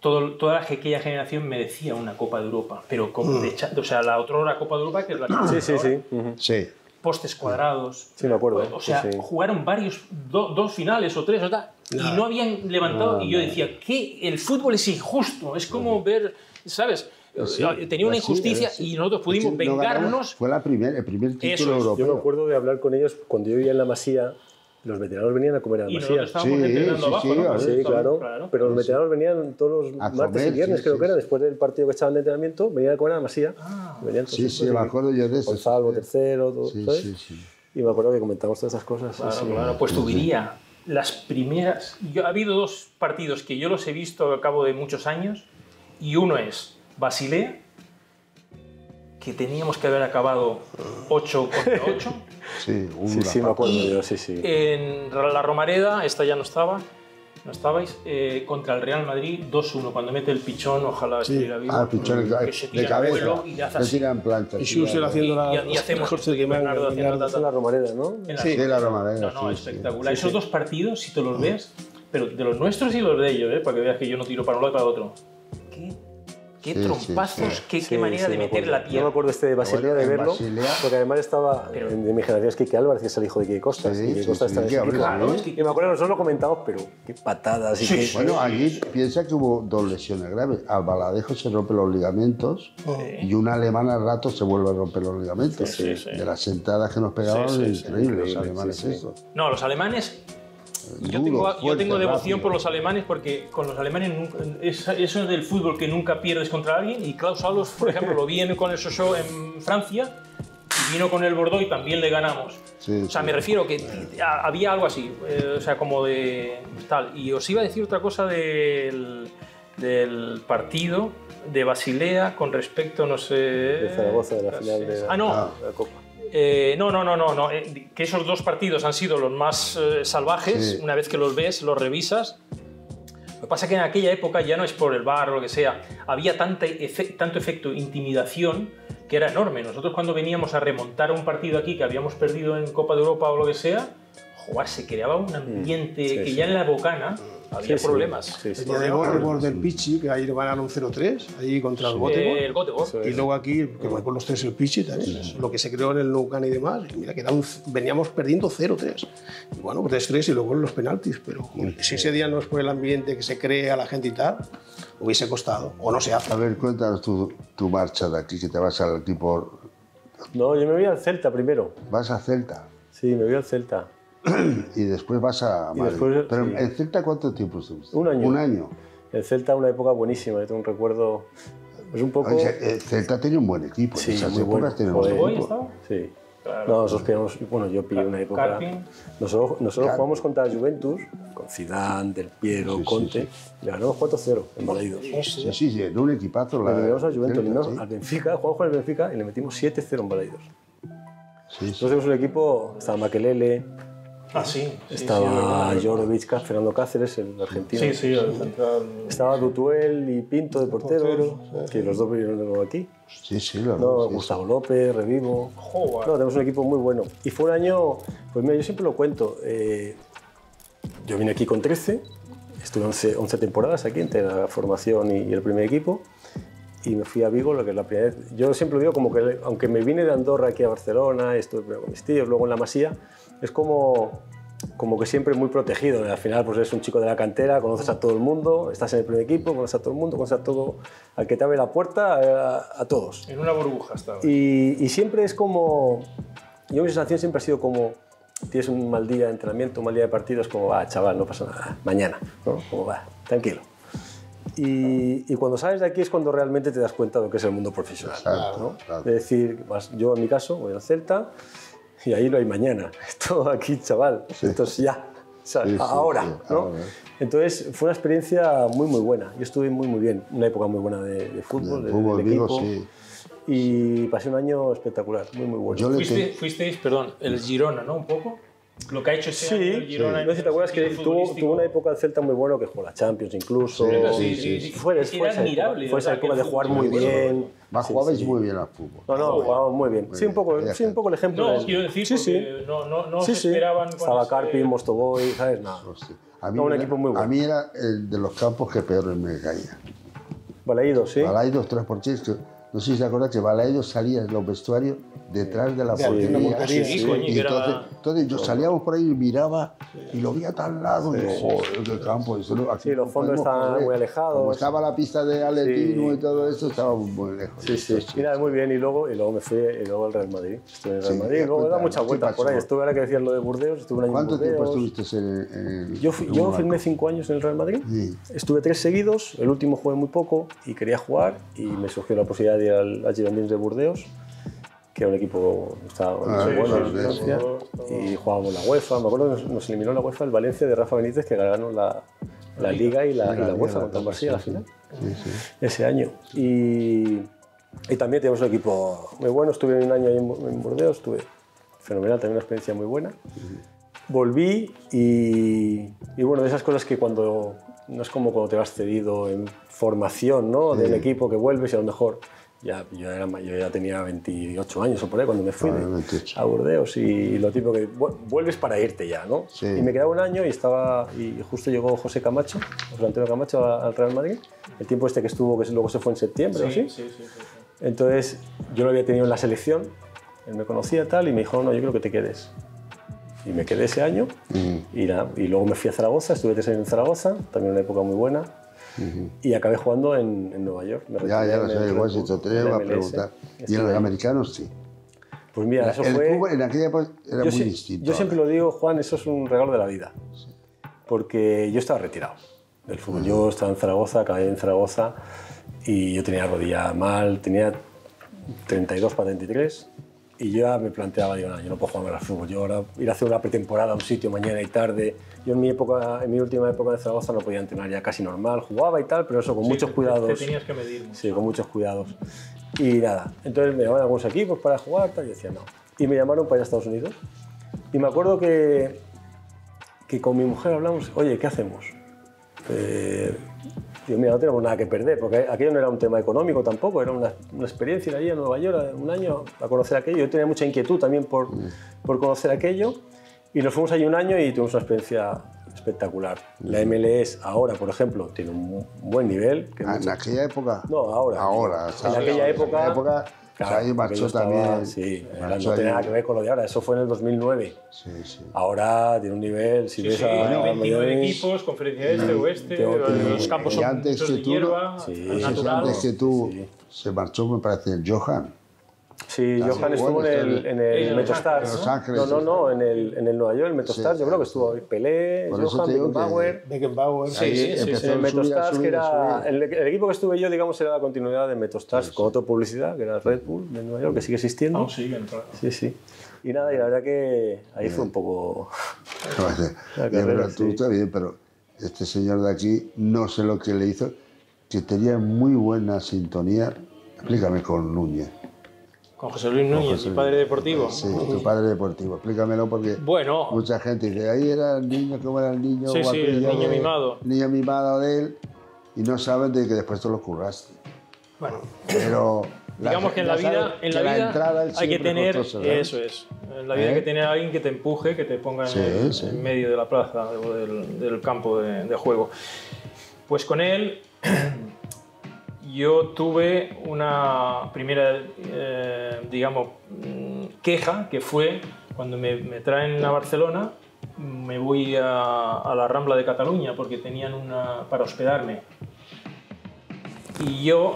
todo, toda aquella generación merecía una Copa de Europa, pero como mm. de echa, o sea, la otrora Copa de Europa, que es la que sí, sí, ahora, sí. Uh-huh. sí. postes cuadrados. Sí, me acuerdo. O sea, sí, sí. jugaron varios, do, dos finales o tres, o tal, nah. y no habían levantado. Nah, y yo decía, que el fútbol es injusto, es como uh-huh. ver, ¿sabes? Sí, tenía una injusticia sí, sí. y nosotros pudimos sí, vengarnos. No Fue la primer, el primer título Eso europeo. Yo me acuerdo de hablar con ellos cuando yo vivía en la Masía. Los veteranos venían a comer a la Masía. Sí, sí, abajo, sí, ¿no? sí, claro. claro. Pero los veteranos venían todos los a martes comer, y viernes, sí, creo sí, que era, después del partido que estaban de entrenamiento, venían a comer a la Masía. Ah, venían sí, sí, me acuerdo yo de eso. Salvo, tercero, todo, sí, ¿sabes? Sí, sí. Y me acuerdo que comentamos todas esas cosas. Claro, sí, claro. Pues tu diría, las primeras... Yo, ha habido dos partidos que yo los he visto al cabo de muchos años y uno es Basilea, que teníamos que haber acabado ocho contra ocho. Sí, sí, sí, me acuerdo yo, sí, sí. En la Romareda, esta ya no estaba, no estabais, eh, contra el Real Madrid dos uno, cuando mete el pichón, ojalá sí. estuviera vivo. Ah, el pichón de cabeza, y le hace tiran plantas. Y Schuster haciendo la... Y hacemos Bernardo haciendo la... En la Romareda, ¿no? Sí, en la Romareda. No, no, espectacular. Esos dos partidos, si te los ves, pero de los nuestros y los de ellos, ¿eh? Para que veas que yo no tiro para un lado y para otro. ¿Qué? Qué sí, trompazos, sí, sí. qué, qué sí, manera sí, de meter me la pierna. Yo me acuerdo este de Basilea, de verlo, Basilea. Porque además estaba, pero, en, de mi generación es Quique Álvarez, que es el hijo de Quique Costas. Sí, Quique Costas sí, sí, está en claro, es que... Y me acuerdo, nosotros lo comentamos, pero qué patadas. Sí, y qué... Sí, bueno, allí piensa que hubo dos lesiones graves. Al Baladejo se rompe los ligamentos oh. y una alemana al rato se vuelve a romper los ligamentos. Sí, sí, sí. De las sentadas que nos pegaban, sí, sí, increíble sí, los alemanes sí, sí. eso. No, los alemanes... Yo, Duro, tengo, fuerte, yo tengo devoción rápido. por los alemanes porque con los alemanes nunca, es, eso es del fútbol que nunca pierdes contra alguien y Klaus Allofs, por ejemplo, lo viene con el Sochaux en Francia y vino con el Bordeaux y también le ganamos. Sí, o sea, sí. me refiero que a, había algo así, eh, o sea, como de tal. Y os iba a decir otra cosa del, del partido de Basilea con respecto, no sé... De Zaragoza, de la final de, ah, no. ah. de la Copa. Eh, no, no, no, no, no. Eh, que esos dos partidos han sido los más eh, salvajes, sí. una vez que los ves, los revisas. Lo que pasa es que en aquella época, ya no es por el V A R o lo que sea, había tanto, efe, tanto efecto intimidación que era enorme. Nosotros cuando veníamos a remontar un partido aquí que habíamos perdido en Copa de Europa o lo que sea, joder, se creaba un ambiente sí, que sí. ya en la bocana... Había sí, problemas. Sí, sí. El Göteborg del Pichi, que ahí ganaron cero tres, ahí contra el Göteborg. Sí, y luego aquí, que fue con los tres el Pichi también, sí, sí. lo que se creó en el Lucan y demás. Y mira, que un, veníamos perdiendo cero tres. Y bueno, tres tres y luego en los penaltis. Pero sí, si ese día no es por el ambiente que se crea la gente y tal, hubiese costado. O no se hace. A ver, cuéntanos tu, tu marcha de aquí, que te vas al equipo. No, yo me voy al Celta primero. ¿Vas a Celta? Sí, me voy al Celta. Y después vas a Madrid. Después, pero sí. ¿En Celta cuánto tiempo estuviste? Un año. Un año. En Celta una época buenísima, tengo un recuerdo... Pues un poco... O sea, el Celta tenía un buen equipo. Sí, esas muy épocas buen. Joder, un buen equipo. Sí. Claro. No, nosotros pillamos... Bueno, yo pillé una época... Carpin. Nosotros, nosotros Carpin. jugamos contra la Juventus, con Zidane, Del Piero, sí, Conte, sí, sí. le ganamos cuatro cero en Balaídos. Sí, sí, sí, sí, un equipazo. Le ganamos a Juventus, Celta, ¿sí? al Benfica, jugamos con el Benfica y le metimos siete cero en Balaídos. Sí, Entonces sí. tenemos un equipo, estaba Makelele, ah, sí, sí, estaba sí, Jorovic, Fernando Cáceres, el argentino, sí, sí, el central... estaba Dutuel y Pinto de portero, portero sí. que los dos vinieron de nuevo aquí, sí, sí, la no, sí, Gustavo sí. López, Revivo, Joder. no, tenemos un equipo muy bueno. Y fue un año, pues mira, yo siempre lo cuento, eh, yo vine aquí con trece, estuve once temporadas aquí entre la formación y, y el primer equipo. y me fui a Vigo, lo que es la primera vez. Yo siempre digo como que, aunque me vine de Andorra aquí a Barcelona, estuve con mis tíos, luego en la Masía, es como, como que siempre muy protegido. Al final pues eres un chico de la cantera, conoces a todo el mundo, estás en el primer equipo, conoces a todo el mundo, conoces a todo, al que te abre la puerta, a, a todos. En una burbuja estaba. Y, y siempre es como, yo mi sensación siempre ha sido como, tienes un mal día de entrenamiento, un mal día de partidos, como va, chaval, no pasa nada, mañana, ¿no? Como va, tranquilo. Y, y cuando sales de aquí es cuando realmente te das cuenta de lo que es el mundo profesional. Claro, ¿no? Claro. Es decir, yo en mi caso voy al Celta y ahí no hay mañana. Esto aquí, chaval, sí. Entonces ya, ¿sabes? Sí, sí, ahora, sí, ¿no? Ahora. Entonces fue una experiencia muy, muy buena. Yo estuve muy, muy bien, una época muy buena de, de fútbol, de, fútbol, de, de, de equipo. Sí. Y pasé un año espectacular, muy, muy bueno. Fuiste, te... Fuisteis, perdón, el Girona, ¿no? Un poco. Lo que ha hecho ese sí, año, el Girona... Sí. No sé si te acuerdas que tuvo, tuvo una época el Celta muy bueno, que jugó la Champions incluso. Sí, sí, sí, sí. Fue, sí, fue, era fue admirable. Esa, fue esa época de jugar muy bien. Más jugabais sí, sí. muy bien al fútbol. No, no, jugábamos muy bien. Muy sí, un poco, bien. Sí, un poco el ejemplo. No, de... quiero decir, sí, sí. no, no, no sí, sí. se esperaban... Estaba ese... Carpi, Mostoboy, ¿sabes? No, no sé. A mí no, un era, equipo muy bueno. A mí era el de los campos que peor me caía. Balaídos, sí. Balaídos, tres por tres. No sé si se acuerdan que Balaídos salía en los vestuarios detrás de la portería. Sí, sí, sí. Entonces, entonces yo salíamos por ahí y miraba y lo veía a tal lado. Sí, y yo, joder, del campo. Eso, aquí sí, los fondos estaban correr. muy alejados. Como estaba la pista de atletismo sí. y todo eso, estaba muy lejos. Sí, sí. Entonces, mira, muy bien. Y luego, y luego me fui y luego al Real Madrid. Estuve en el Real Madrid. Sí, y luego he dado muchas vueltas sí, por ahí. Estuve ahora que decías lo de Burdeos. Estuve en ¿Cuánto tiempo estuviste en el...? Yo, fui, en yo firmé cinco años en el Real Madrid. Sí. Estuve tres seguidos. El último jugué muy poco y quería jugar. Y me surgió la posibilidad de ir al, al Girondins de Burdeos, que era un equipo que estaba ah, muy bueno, sí, sí, sí, sí. y jugábamos la UEFA. Me acuerdo que nos eliminó la UEFA el Valencia de Rafa Benítez, que ganaron la, la Liga y la, sí, y la, la UEFA contra el Basilea a la final, sí, sí. ese año. Y, y también teníamos un equipo muy bueno. Estuve un año ahí en, en Burdeos, estuve fenomenal, también una experiencia muy buena. Volví y, y bueno, de esas cosas que cuando... No es como cuando te vas cedido en formación, ¿no? Sí. Del equipo que vuelves y a lo mejor... Ya, yo, era, yo ya tenía veintiocho años o por ahí cuando me fui de, a Burdeos y lo típico que vuelves para irte ya, ¿no? Sí. Y me quedaba un año y estaba y justo llegó José Camacho, José Antonio Camacho al Real Madrid, el tiempo este que estuvo, que luego se fue en septiembre, sí, ¿sí? Sí, sí, sí, sí. Entonces yo lo había tenido en la selección, él me conocía tal y me dijo, no, yo creo que te quedes. Y me quedé ese año uh-huh. y, nada, y luego me fui a Zaragoza, estuve tres años en Zaragoza, también una época muy buena. Uh-huh. Y acabé jugando en, en Nueva York. Me ya, ya lo sabes, igual si te iba a preguntar. ¿Y en los americanos sí? Pues mira, eso el fue... Cuba en aquella época era muy si, distinto. Yo ahora. siempre lo digo, Juan, eso es un regalo de la vida. Sí. Porque yo estaba retirado del fútbol. Uh-huh. Yo estaba en Zaragoza, acabé en Zaragoza y yo tenía rodilla mal, tenía treinta y dos para treinta y tres. Y yo ya me planteaba, digo, no, yo no puedo jugar al fútbol, yo ahora ir a hacer una pretemporada a un sitio mañana y tarde. Yo en mi época, en mi última época de Zaragoza no podía entrenar ya casi normal, jugaba y tal, pero eso con sí, muchos te, cuidados. Te tenías que medir mucho. Sí, con muchos cuidados. Y nada, entonces me llamaban algunos equipos para jugar tal, y decía no. Y me llamaron para ir a Estados Unidos. Y me acuerdo que, que con mi mujer hablamos, oye, ¿qué hacemos? Eh, Yo, mira, no tenemos nada que perder, porque aquello no era un tema económico tampoco, era una, una experiencia ir allí a Nueva York un año a conocer aquello. Yo tenía mucha inquietud también por, sí. por conocer aquello y nos fuimos allí un año y tuvimos una experiencia espectacular. Sí. La M L S ahora, por ejemplo, tiene un buen nivel. Que ah, ¿En aquella época? No, ahora. ahora en, sabes, aquella sabes, época, en aquella época... Claro, ahí marchó estaba, también. Sí, marchó no tenía nada que ver con lo de ahora, eso fue en el dos mil nueve. Sí, sí. Ahora tiene un nivel, si sí, ves sí, a, no, a veintinueve equipos, conferencia este, no, oeste, tengo, los campos son antes que de tú, hierba, sí, antes que tú sí. se marchó, me parece, el Johan. Sí, Las Johan estuvo en el, en el, el MetroStar. ¿no? no, no, no, en el, en el Nueva York, el MetroStar, sí, yo creo que estuvo Pelé, Por Johan, Beckenbauer. Beckenbauer, sí, sí, sí, sí. El MetroStar, que era. El, el equipo que estuve yo, digamos, era la continuidad de MetroStar, sí, sí. con otra publicidad, que era Red Bull de Nueva York, que sigue existiendo. Oh, sí, sí, sí. Y nada, y la verdad que ahí sí. fue un poco. La carrera, tú sí. está bien, pero este señor de aquí, no sé lo que le hizo, que tenía muy buena sintonía, explícame, con Núñez. Con José Luis Núñez, José Luis. mi padre deportivo. Sí, tu padre deportivo. Explícamelo porque bueno, mucha gente dice, ahí era el niño, ¿cómo era el niño? Sí, sí, el niño de, mimado. El niño mimado de él y no saben de que después tú lo curraste. Bueno, pero... La, digamos que en la vida, en la vida la hay que tener, costoso, eso es, en la vida ¿Eh? hay que tener a alguien que te empuje, que te ponga sí, en, sí. en medio de la plaza, del, del campo de, de juego. Pues con él... yo tuve una primera, eh, digamos, queja, que fue cuando me, me traen a Barcelona, me voy a, a la Rambla de Cataluña porque tenían una para hospedarme. Y yo,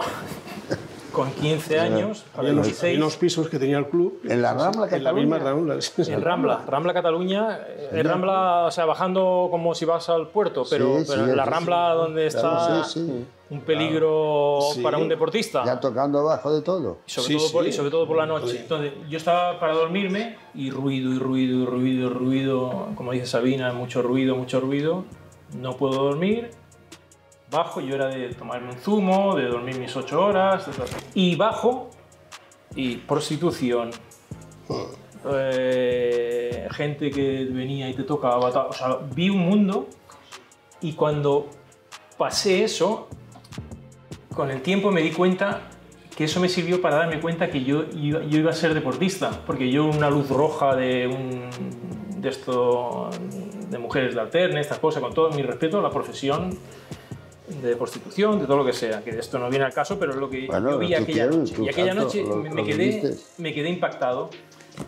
con quince años, había unos, unos pisos que tenía el club. ¿En la Rambla Cataluña? En la misma Rambla. En Rambla, Rambla Cataluña. En Rambla, o sea, bajando como si vas al puerto, pero, sí, pero sí, en la Rambla sí, donde está claro, sí, sí. un peligro claro. sí. para un deportista. Ya tocando abajo de todo. Y sobre, sí, todo, sí. Por, y sobre todo por la noche. Entonces, yo estaba para dormirme y ruido, y ruido, y ruido, ruido. Como dice Sabina, mucho ruido, mucho ruido. No puedo dormir. Bajo, yo era de tomarme un zumo, de dormir mis ocho horas, etcétera Y bajo, y prostitución, eh, gente que venía y te tocaba, o sea, vi un mundo. Y cuando pasé eso, con el tiempo me di cuenta que eso me sirvió para darme cuenta que yo, yo, yo iba a ser deportista, porque yo una luz roja de un, de esto, de mujeres de alterne, estas cosas, con todo mi respeto a la profesión, de prostitución, de todo lo que sea, que esto no viene al caso, pero es lo que bueno, yo vi aquella quieres, noche. Y aquella tanto, noche lo, me, lo quedé, me quedé impactado.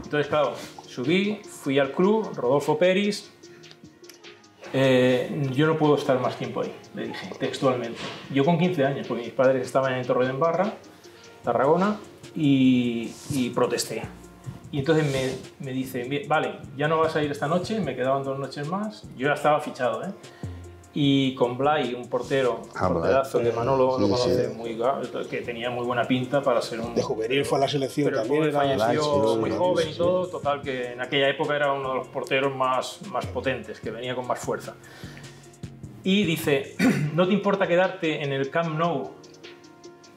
Entonces, claro, subí, fui al club, Rodolfo Peris, eh, yo no puedo estar más tiempo ahí, le dije, textualmente. Yo con quince años, porque mis padres estaban en Torredembarra, Tarragona, y, y protesté. Y entonces me, me dice, vale, ya no vas a ir esta noche, me quedaban dos noches más, yo ya estaba fichado, ¿eh? Y con Blay, un portero, ah, un porterazo que Manolo sí, lo conoce, sí. muy, que tenía muy buena pinta para ser un... De juvenil fue a la selección pero también. Pero falleció muy joven sí. y todo, total, que en aquella época era uno de los porteros más, más potentes, que venía con más fuerza. Y dice, ¿no te importa quedarte en el Camp Nou,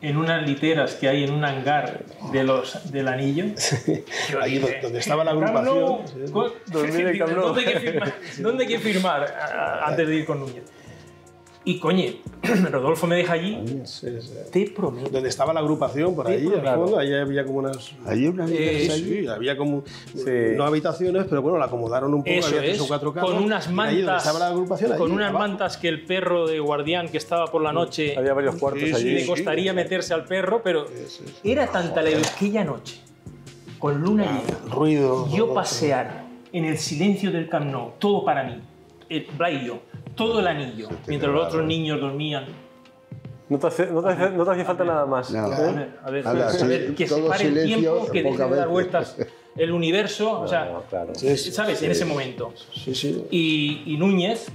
en unas literas que hay en un hangar de los, del anillo? Sí. Yo ahí dije, donde estaba la agrupación. ¿Dónde hay que firmar? ¿Dónde hay que firmar? Antes de ir con Núñez. Y coño, Rodolfo me deja allí. Sí, sí. Te prometo. Donde estaba la agrupación, por ahí, al fondo, ahí había como unas. Ahí unas eh, allí, había como. Sí. No habitaciones, pero bueno, la acomodaron un poco. Eso había tres o cuatro casas. Con unas mantas. Estaba la agrupación, con allí, unas abajo. Mantas que el perro de guardián que estaba por la noche. Había varios cuartos sí, allí. Le costaría sí, meterse al perro, pero. Sí, sí, sí. Era tanta la aquella noche, con luna ah, llena. Ruido. Yo pasear en el silencio del Camp Nou, todo para mí, el Blay y yo. Todo el anillo, mientras los otros niños dormían. No te hacía no no falta ver, nada más. Nada. A ver, a ver, nada, a ver sí, que se pare el tiempo, que deje de dar vueltas el universo, no, o sea, no, claro. sí, sí, ¿sabes? Sí, en ese momento. Sí, sí. Y, y Núñez,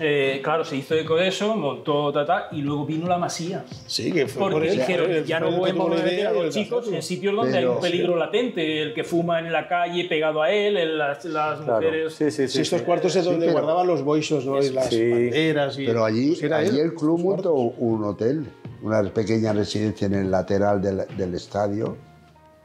eh, claro, se hizo eco de eso, montó tata, y luego vino la Masía. Sí, que fue. Porque por dijeron, el, ya no podemos meter a los chicos en sitios donde pero, hay un peligro sí. latente, el que fuma en la calle pegado a él, el, las, las claro. mujeres. Sí, sí, sí, sí, estos sí, cuartos es donde sí, guardaban los bolsos, ¿no? Y las sí. banderas. Y, pero allí, pues allí el club montó un hotel, una pequeña residencia en el lateral del, del estadio,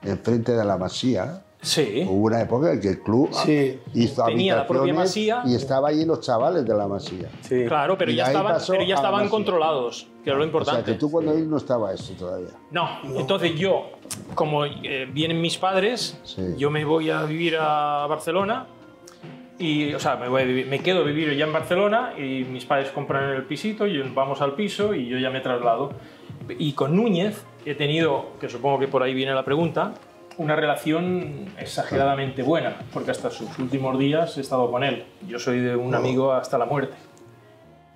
enfrente de la Masía. Sí. Hubo una época en que el club sí. hizo tenía la propia Masía y estaba allí los chavales de la Masía. Sí. Claro, pero ya estaban, pero ya estaban controlados, que era lo importante. O sea, que tú cuando sí. ahí no estaba eso todavía. No, no. Entonces yo, como eh, vienen mis padres, sí. yo me voy a vivir a Barcelona, y, o sea, me, voy a vivir, me quedo a vivir ya en Barcelona y mis padres compran el pisito y vamos al piso y yo ya me traslado. Y con Núñez he tenido, que supongo que por ahí viene la pregunta, una relación exageradamente buena, porque hasta sus últimos días he estado con él. Yo soy de un amigo hasta la muerte.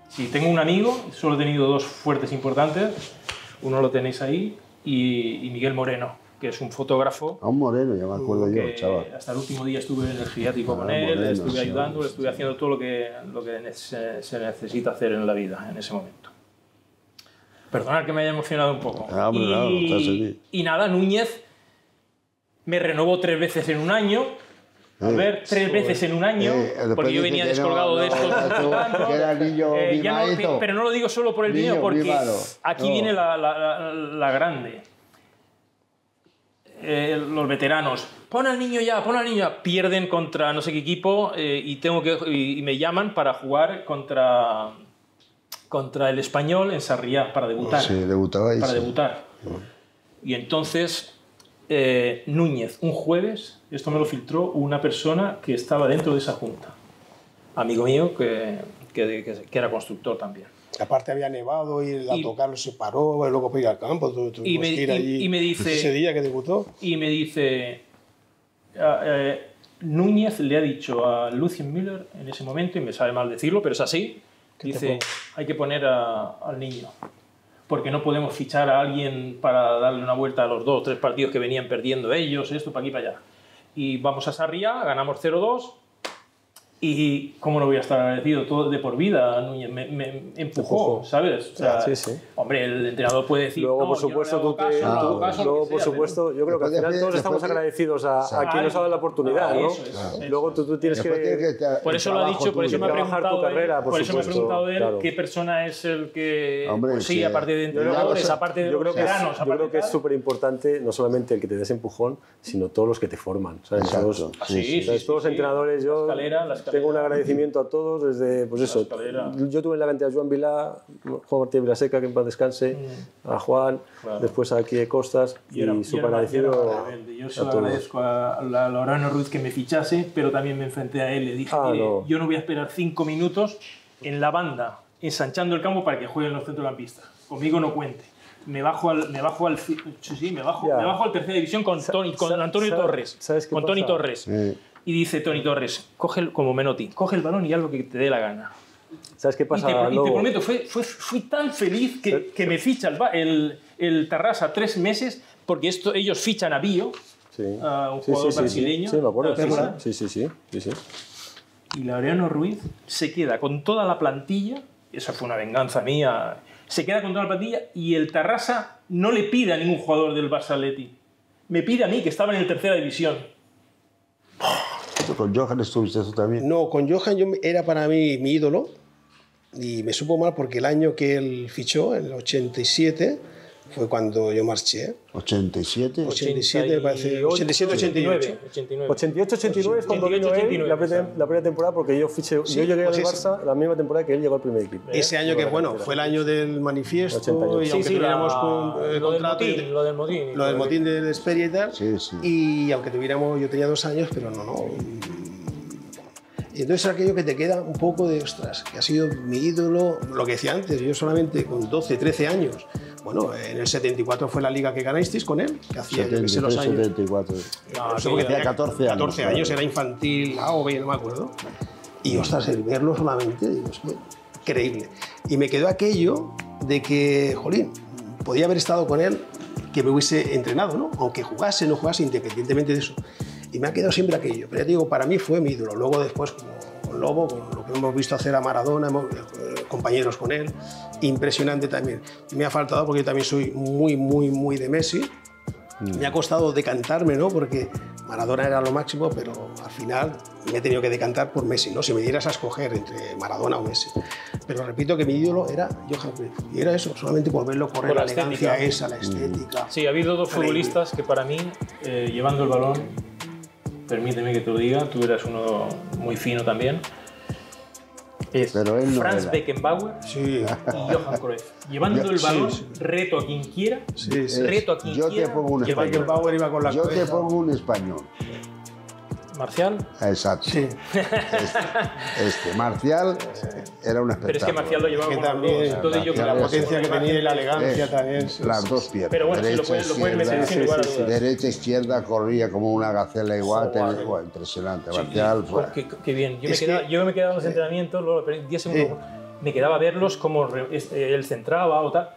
Si tengo un amigo, solo he tenido dos fuertes importantes, uno lo tenéis ahí, y, y Miguel Moreno, que es un fotógrafo. A un Moreno, ya me acuerdo yo, chaval. Hasta el último día estuve en el geriátrico ah, con él, Moreno, le estuve sí, ayudando, sí. le estuve haciendo todo lo que, lo que se, se necesita hacer en la vida en ese momento. Perdonad que me haya emocionado un poco. Ah, hombre, y, no, estás aquí. Y nada, Núñez me renovó tres veces en un año. A ver, tres veces en un año, eh, porque yo venía descolgado no, de esto. No, era niño eh, ya no, pero no lo digo solo por el niño, mío, porque vivado. Aquí no. viene la, la, la, la grande. Eh, los veteranos, pon al niño ya, pon al niño ya. Pierden contra no sé qué equipo eh, y, tengo que, y, y me llaman para jugar contra, contra el Español en Sarriá, para debutar. Sí, debutaba ahí. Para sí. debutar. Y entonces... Eh, Núñez, un jueves, esto me lo filtró una persona que estaba dentro de esa junta, amigo mío que, que, que era constructor también. Aparte había nevado y el autocar lo separó, el loco fue ir al campo, y me, ir y, allí, y me dice ese día que debutó. Y me dice, eh, Núñez le ha dicho a Lucien Müller en ese momento, y me sabe mal decirlo, pero es así, dice, hay que poner a, al niño, porque no podemos fichar a alguien para darle una vuelta a los dos o tres partidos que venían perdiendo ellos, esto para aquí para allá. Y vamos a Sarriá, ganamos cero dos, y cómo no voy a estar agradecido, todo de por vida. Núñez me, me empujó, ¿sabes? O sea, sí, sí. Hombre, el entrenador puede decir, luego, no, por supuesto, no caso, tú te, no, tú, caso, luego, por sea, supuesto, pero... yo creo que al final todos estamos agradecidos a, a, a quien nos ha dado la oportunidad, ¿no? Eso, eso, claro. Luego tú, tú tienes después que... que por eso lo ha dicho, por eso me ha preguntado carrera, él, por, por eso me ha preguntado él claro. qué persona es el que... Hombre, pues sí, que... aparte de entrenadores, aparte de los veranos... Yo creo que es súper importante, no solamente el que te des empujón, sino todos los que te forman, ¿sabes? Todos los entrenadores, yo... Tengo un agradecimiento a todos desde, pues eso, yo tuve en la mente a Joan Vilá, Juan Martín Vilaseca, que en paz descanse, a Juan, claro. Después a Quique Costas, y, y súper agradecido a, yo solo a todos. Agradezco a, a Laurano Ruiz que me fichase, pero también me enfrenté a él, le dije, ah, mire, no. yo no voy a esperar cinco minutos en la banda, ensanchando el campo para que jueguen los centrocampistas, conmigo no cuente. Me bajo al, me bajo al, sí, sí, me bajo, yeah. me bajo al tercera división con, Toni, con Antonio ¿sabes? Torres, ¿sabes con Toni Torres. Sí. Y dice Toni Torres, coge el, como Menotti, coge el balón y haz lo que te dé la gana. ¿Sabes qué pasa? Y te, y te prometo, fue, fue, fui tan feliz que, que me ficha el, el, el Tarrasa tres meses, porque esto, ellos fichan a Bio, sí. a un sí, jugador sí, brasileño. Sí, sí, me acuerdo. Sí, sí, sí, sí, sí. Y Laureano Ruiz se queda con toda la plantilla, esa fue una venganza mía, se queda con toda la plantilla y el Tarrasa no le pide a ningún jugador del Barça-Atleti. Me pide a mí, que estaba en el tercera división. ¿Con Johan estuviste eso también? No, con Johan yo, era para mí mi ídolo y me supo mal porque el año que él fichó, en el ochenta y siete, fue cuando yo marché. ¿ochenta y siete? ochenta y siete, parece. ochenta y siete, ochenta y nueve. ochenta y ocho, ochenta y nueve es cuando vino él la primera temporada, porque yo fiché, sí, yo llegué pues al Barça la misma temporada que él llegó al primer equipo. ¿Eh? Ese año que, bueno, fue el año del manifiesto ochenta y ocho. Y aunque sí, sí, tuviéramos la, eh, lo contrato... Del motín, y, lo del motín. Lo del motín de, de Esperia y tal. Sí, sí. Y aunque tuviéramos... Yo tenía dos años, pero no, no... Y entonces aquello que te queda un poco de, ostras, que ha sido mi ídolo, lo que decía antes, yo solamente con doce, trece años. Bueno, en el setenta y cuatro fue la liga que ganasteis con él, que hacía setenta y tres, los años. setenta y cuatro. No, no sé, porque tenía catorce años. catorce años, claro. Era infantil, A o B, no me acuerdo. Y ostras, el verlo solamente, digo, es increíble. Y me quedó aquello de que, jolín, podía haber estado con él, que me hubiese entrenado, ¿no? Aunque jugase, no jugase, independientemente de eso. Y me ha quedado siempre aquello, pero ya te digo, para mí fue mi ídolo. Luego después con Lobo, con lo que hemos visto hacer a Maradona, hemos, eh, compañeros con él, impresionante también. Me ha faltado porque yo también soy muy, muy, muy de Messi. Mm. Me ha costado decantarme, ¿no? Porque Maradona era lo máximo, pero al final me he tenido que decantar por Messi, ¿no? Si me dieras a escoger entre Maradona o Messi. Pero repito que mi ídolo era Johan Cruyff. Y era eso, solamente por verlo correr, por la, la elegancia estética. Esa, la estética. Mm. Sí, ha habido dos futbolistas que para mí, eh, llevando el balón, permíteme que te lo diga, tú eras uno muy fino también. Es pero él no Franz era. Beckenbauer sí. y Johan Cruyff. Llevando yo, el balón, sí, sí. reto a quien quiera. Sí, sí. Reto a quien yo quiera. Te pongo un español. Beckenbauer iba con la yo cabeza. Te pongo un español. ¿Marcial? Exacto. Sí. Este, este. Marcial era un espectáculo. Pero es que Marcial lo llevaba con también, los dos. Yo, la potencia que tenía y la elegancia es, también. Las dos piernas. Pero bueno, derecha, si lo pueden meter sin lugar a dudas. Derecha, izquierda, corría como una gacela igual. So, wow. Wow, impresionante. Sí, Marcial fue... Pues, qué, qué bien. Yo me, quedaba, que, yo me quedaba en los eh, entrenamientos, luego diez segundos, eh, me quedaba a verlos como él centraba o tal.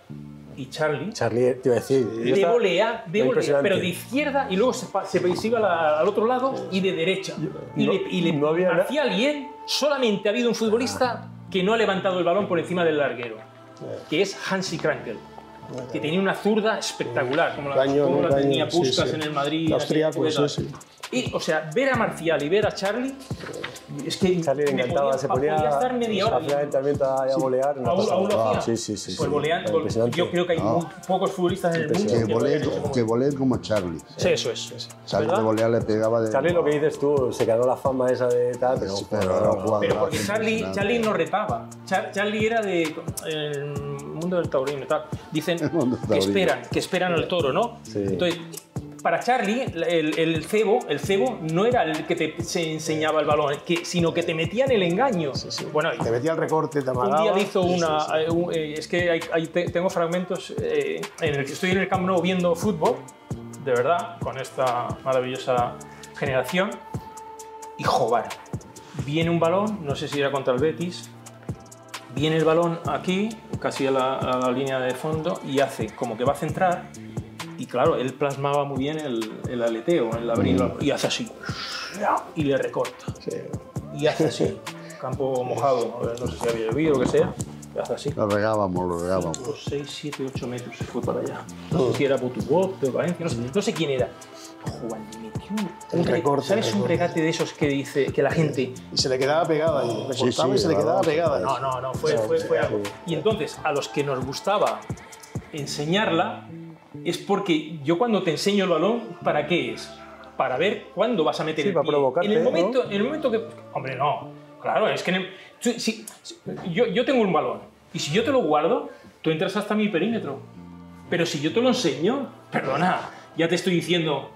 Y Charlie, Charlie te iba a decir, de volea, de volea, pero de izquierda y luego se, se, se iba la, al otro lado y de derecha. Y no, le, y le no había Marcial nada. Y él, solamente ha habido un futbolista que no ha levantado el balón por encima del larguero, que es Hansi Krankel, que tenía una zurda espectacular, como la, daño, como la daño, tenía Puskas sí, sí. en el Madrid. Austriaco, sí, sí. Y, o sea, ver a Marcial y ver a Charlie, es que Charlie le encantaba, se ponía a estar media hora. A volear, no pasaba. Sí, sí, sí. Yo creo que hay muy pocos futbolistas en el mundo que voleen como Charlie. Sí, eso es. Charlie de volear le pegaba de... Charlie, lo que dices tú, se ganó la fama esa de tal, pero... Pero porque Charlie no retaba. Charlie era de... el mundo del taurino y tal. Dicen que esperan, que esperan al toro, ¿no? Entonces... para Charlie, el, el cebo, el cebo no era el que te se enseñaba el balón, que, sino que te metían el engaño. Sí, sí. Bueno, te metía el recorte, te amagaba. Un día le hizo una... Sí, sí, sí. Un, eh, es que hay, hay, tengo fragmentos... Eh, en el que estoy en el Camp Nou viendo fútbol, de verdad, con esta maravillosa generación. Y joder, viene un balón, no sé si era contra el Betis, viene el balón aquí, casi a la, a la línea de fondo, y hace como que va a centrar. Y claro, él plasmaba muy bien el, el aleteo, el abrirlo, y hace así, y le recorta, sí. Y hace así, campo mojado, a ver, no sé si había llovido o que sea, y hace así. Lo regábamos, lo regábamos. seis, siete, ocho metros se fue para allá. No sé si era Butugot, de Valencia, no sé, no sé quién era. Juan, un recorte, ¿sabes? Recorte. Un regate de esos que dice que la gente... Y se le quedaba pegada, y recortaba, sí, sí, y se le quedaba pegada. No, no, no, fue, fue, fue algo. Y entonces, a los que nos gustaba enseñarla, es porque yo cuando te enseño el balón, ¿para qué es? Para ver cuándo vas a meter, sí, el pie. Para provocarte, en el momento, ¿no? En el momento que... Hombre, no. Claro, es que... En el, si, yo, yo tengo un balón y si yo te lo guardo, tú entras hasta mi perímetro. Pero si yo te lo enseño, perdona, ya te estoy diciendo,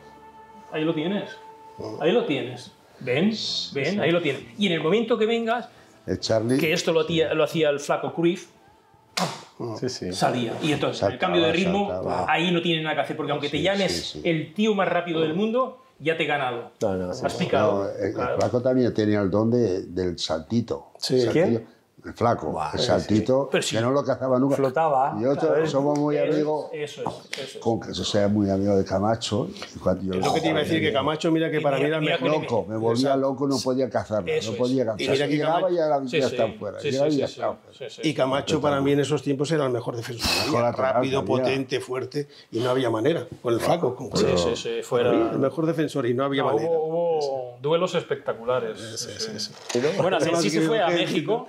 ahí lo tienes, ahí lo tienes. ¿Ven? ¿Ven? Ahí lo tienes. Y en el momento que vengas, el Charlie, que esto lo hacía, lo hacía el flaco Cruyff, sí, sí, salía. Y entonces, saltaba, el cambio de ritmo, saltaba. Ahí no tiene nada que hacer, porque aunque sí, te llames sí, sí. el tío más rápido del mundo, ya te he ganado. No, no, sí, has picado. No, el, claro. El flaco también tenía el don de, del saltito. Sí, el saltito. ¿Quién? El flaco, wow, el saltito, sí. Sí, que no lo cazaba nunca. Flotaba. Y otros somos muy amigos. Eso es, eso es. Con que eso sea muy amigo de Camacho. Cuando yo es lo que te iba a decir, que Camacho, mira que para mí era mejor. Loco, me volvía loco, no podía cazarlo. No podía cazarlo. Y mira que llegaba y ya estaba fuera. Y Camacho para mí en esos tiempos era el mejor defensor. Rápido, potente, fuerte, y no había manera. Con el flaco, como sí, sí, sí, fuera. El mejor defensor y no había manera. Hubo duelos espectaculares. Bueno, Asensi se fue a México.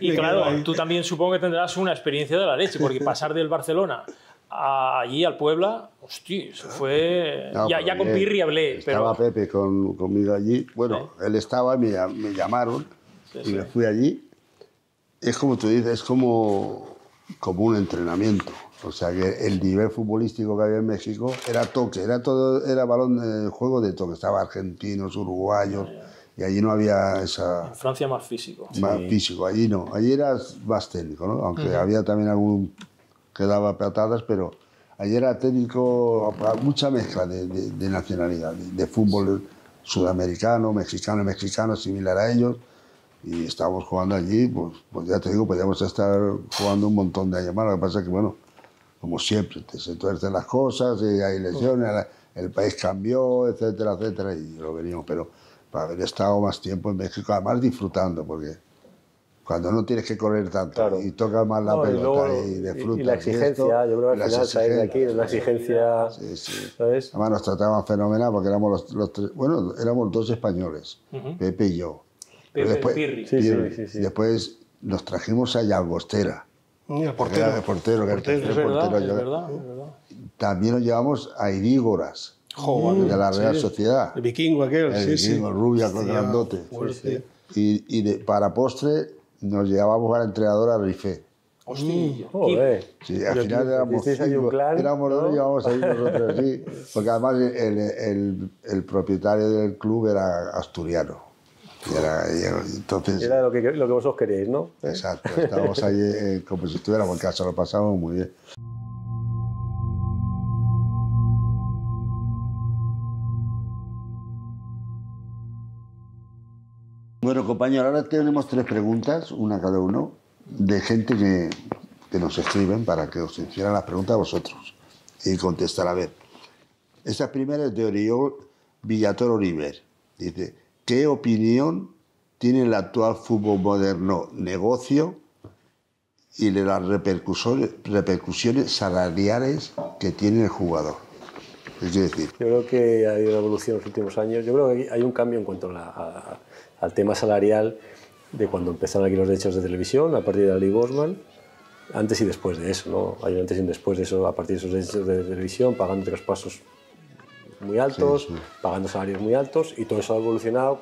Y claro, tú también supongo que tendrás una experiencia de la leche, porque pasar del Barcelona a allí al Puebla, hostia, eso fue... No, ya ya con Pirri hablé. Estaba pero... Pepe con, conmigo allí. Bueno, ¿eh? Él estaba, me, me llamaron, sí, sí. Y me fui allí. Es como tú dices, es como, como un entrenamiento. O sea, que el nivel futbolístico que había en México era toque, era todo, era balón de juego de toque. Estaba argentinos, uruguayos... Y allí no había esa... En Francia más físico. Más sí. físico, allí no. Allí era más técnico, ¿no? Aunque uh-huh. había también algún que daba patadas, pero allí era técnico, mucha mezcla de, de, de nacionalidad, de, de fútbol sudamericano, mexicano, mexicano, similar a ellos. Y estábamos jugando allí, pues, pues ya te digo, podíamos estar jugando un montón de años más. Lo que pasa es que, bueno, como siempre, te se tuercen las cosas, y hay lesiones, uh-huh. el país cambió, etcétera, etcétera, y lo veníamos, pero... Para haber estado más tiempo en México, además disfrutando, porque cuando no tienes que correr tanto, claro. y tocas más la no, pelota y, luego, y disfrutas. Y la exigencia, y esto, yo creo que al final salir de aquí es una exigencia. Sí, sí. ¿Sabes? Además nos trataban fenomenal porque éramos los, los tres, bueno, éramos dos españoles, uh-huh. Pepe y yo. Pepe después, Pirri. Sí, Pirri. Sí, sí, sí, sí. Y después nos trajimos a Llangostera. Y el portero. Era el portero, que portero, era el portero, es verdad, yo, es verdad, es verdad. También nos llevamos a Irígoras. Joder, de la Real sí. Sociedad. El vikingo aquel, el sí, vikingo, sí. rubia con grandote. Sí, sí. Y, y de, para postre nos llevábamos a la entrenadora Rifé. ¡Hostia! Joder. Sí, al final éramos cinco, éramos dos, ¿no? Llevábamos ahí nosotros, sí. Porque además el, el, el, el propietario del club era asturiano. Y era, y entonces, era lo que, lo que vosotros queréis, ¿no? Exacto, estábamos ahí eh, como si estuviéramos en casa, lo pasábamos muy bien. Bueno, compañero, ahora tenemos tres preguntas, una cada uno, de gente que, que nos escriben para que os hicieran las preguntas a vosotros y contestar. A ver, esta primera es de Oriol Villator Oliver. Dice, ¿qué opinión tiene el actual fútbol moderno negocio y de las repercusiones, repercusiones salariales que tiene el jugador? Es decir, yo creo que ha habido una evolución en los últimos años. Yo creo que hay un cambio en cuanto a la... A, al tema salarial de cuando empezaron aquí los derechos de televisión, a partir de Ali Bosman, antes y después de eso, ¿no? Hay un antes y un después de eso, a partir de esos derechos de televisión, pagando traspasos muy altos, sí, sí. pagando salarios muy altos, y todo eso ha evolucionado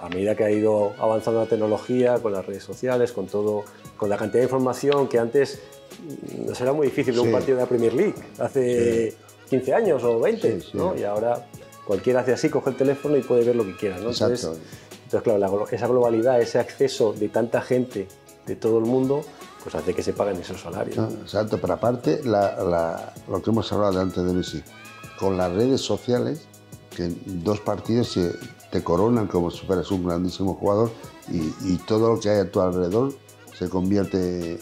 a medida que ha ido avanzando la tecnología, con las redes sociales, con todo, con la cantidad de información que antes nos era muy difícil ver sí. un partido de la Premier League. Hace... Sí. quince años o veinte, sí, sí. ¿no? Y ahora cualquiera hace así, coge el teléfono y puede ver lo que quiera, ¿no? Exacto. Entonces, entonces, claro, la, esa globalidad, ese acceso de tanta gente, de todo el mundo, pues hace que se paguen esos salarios. ¿No? Exacto, pero aparte, la, la, lo que hemos hablado antes de Messi, con las redes sociales, que en dos partidos se te coronan como si fueras un grandísimo jugador y, y todo lo que hay a tu alrededor se convierte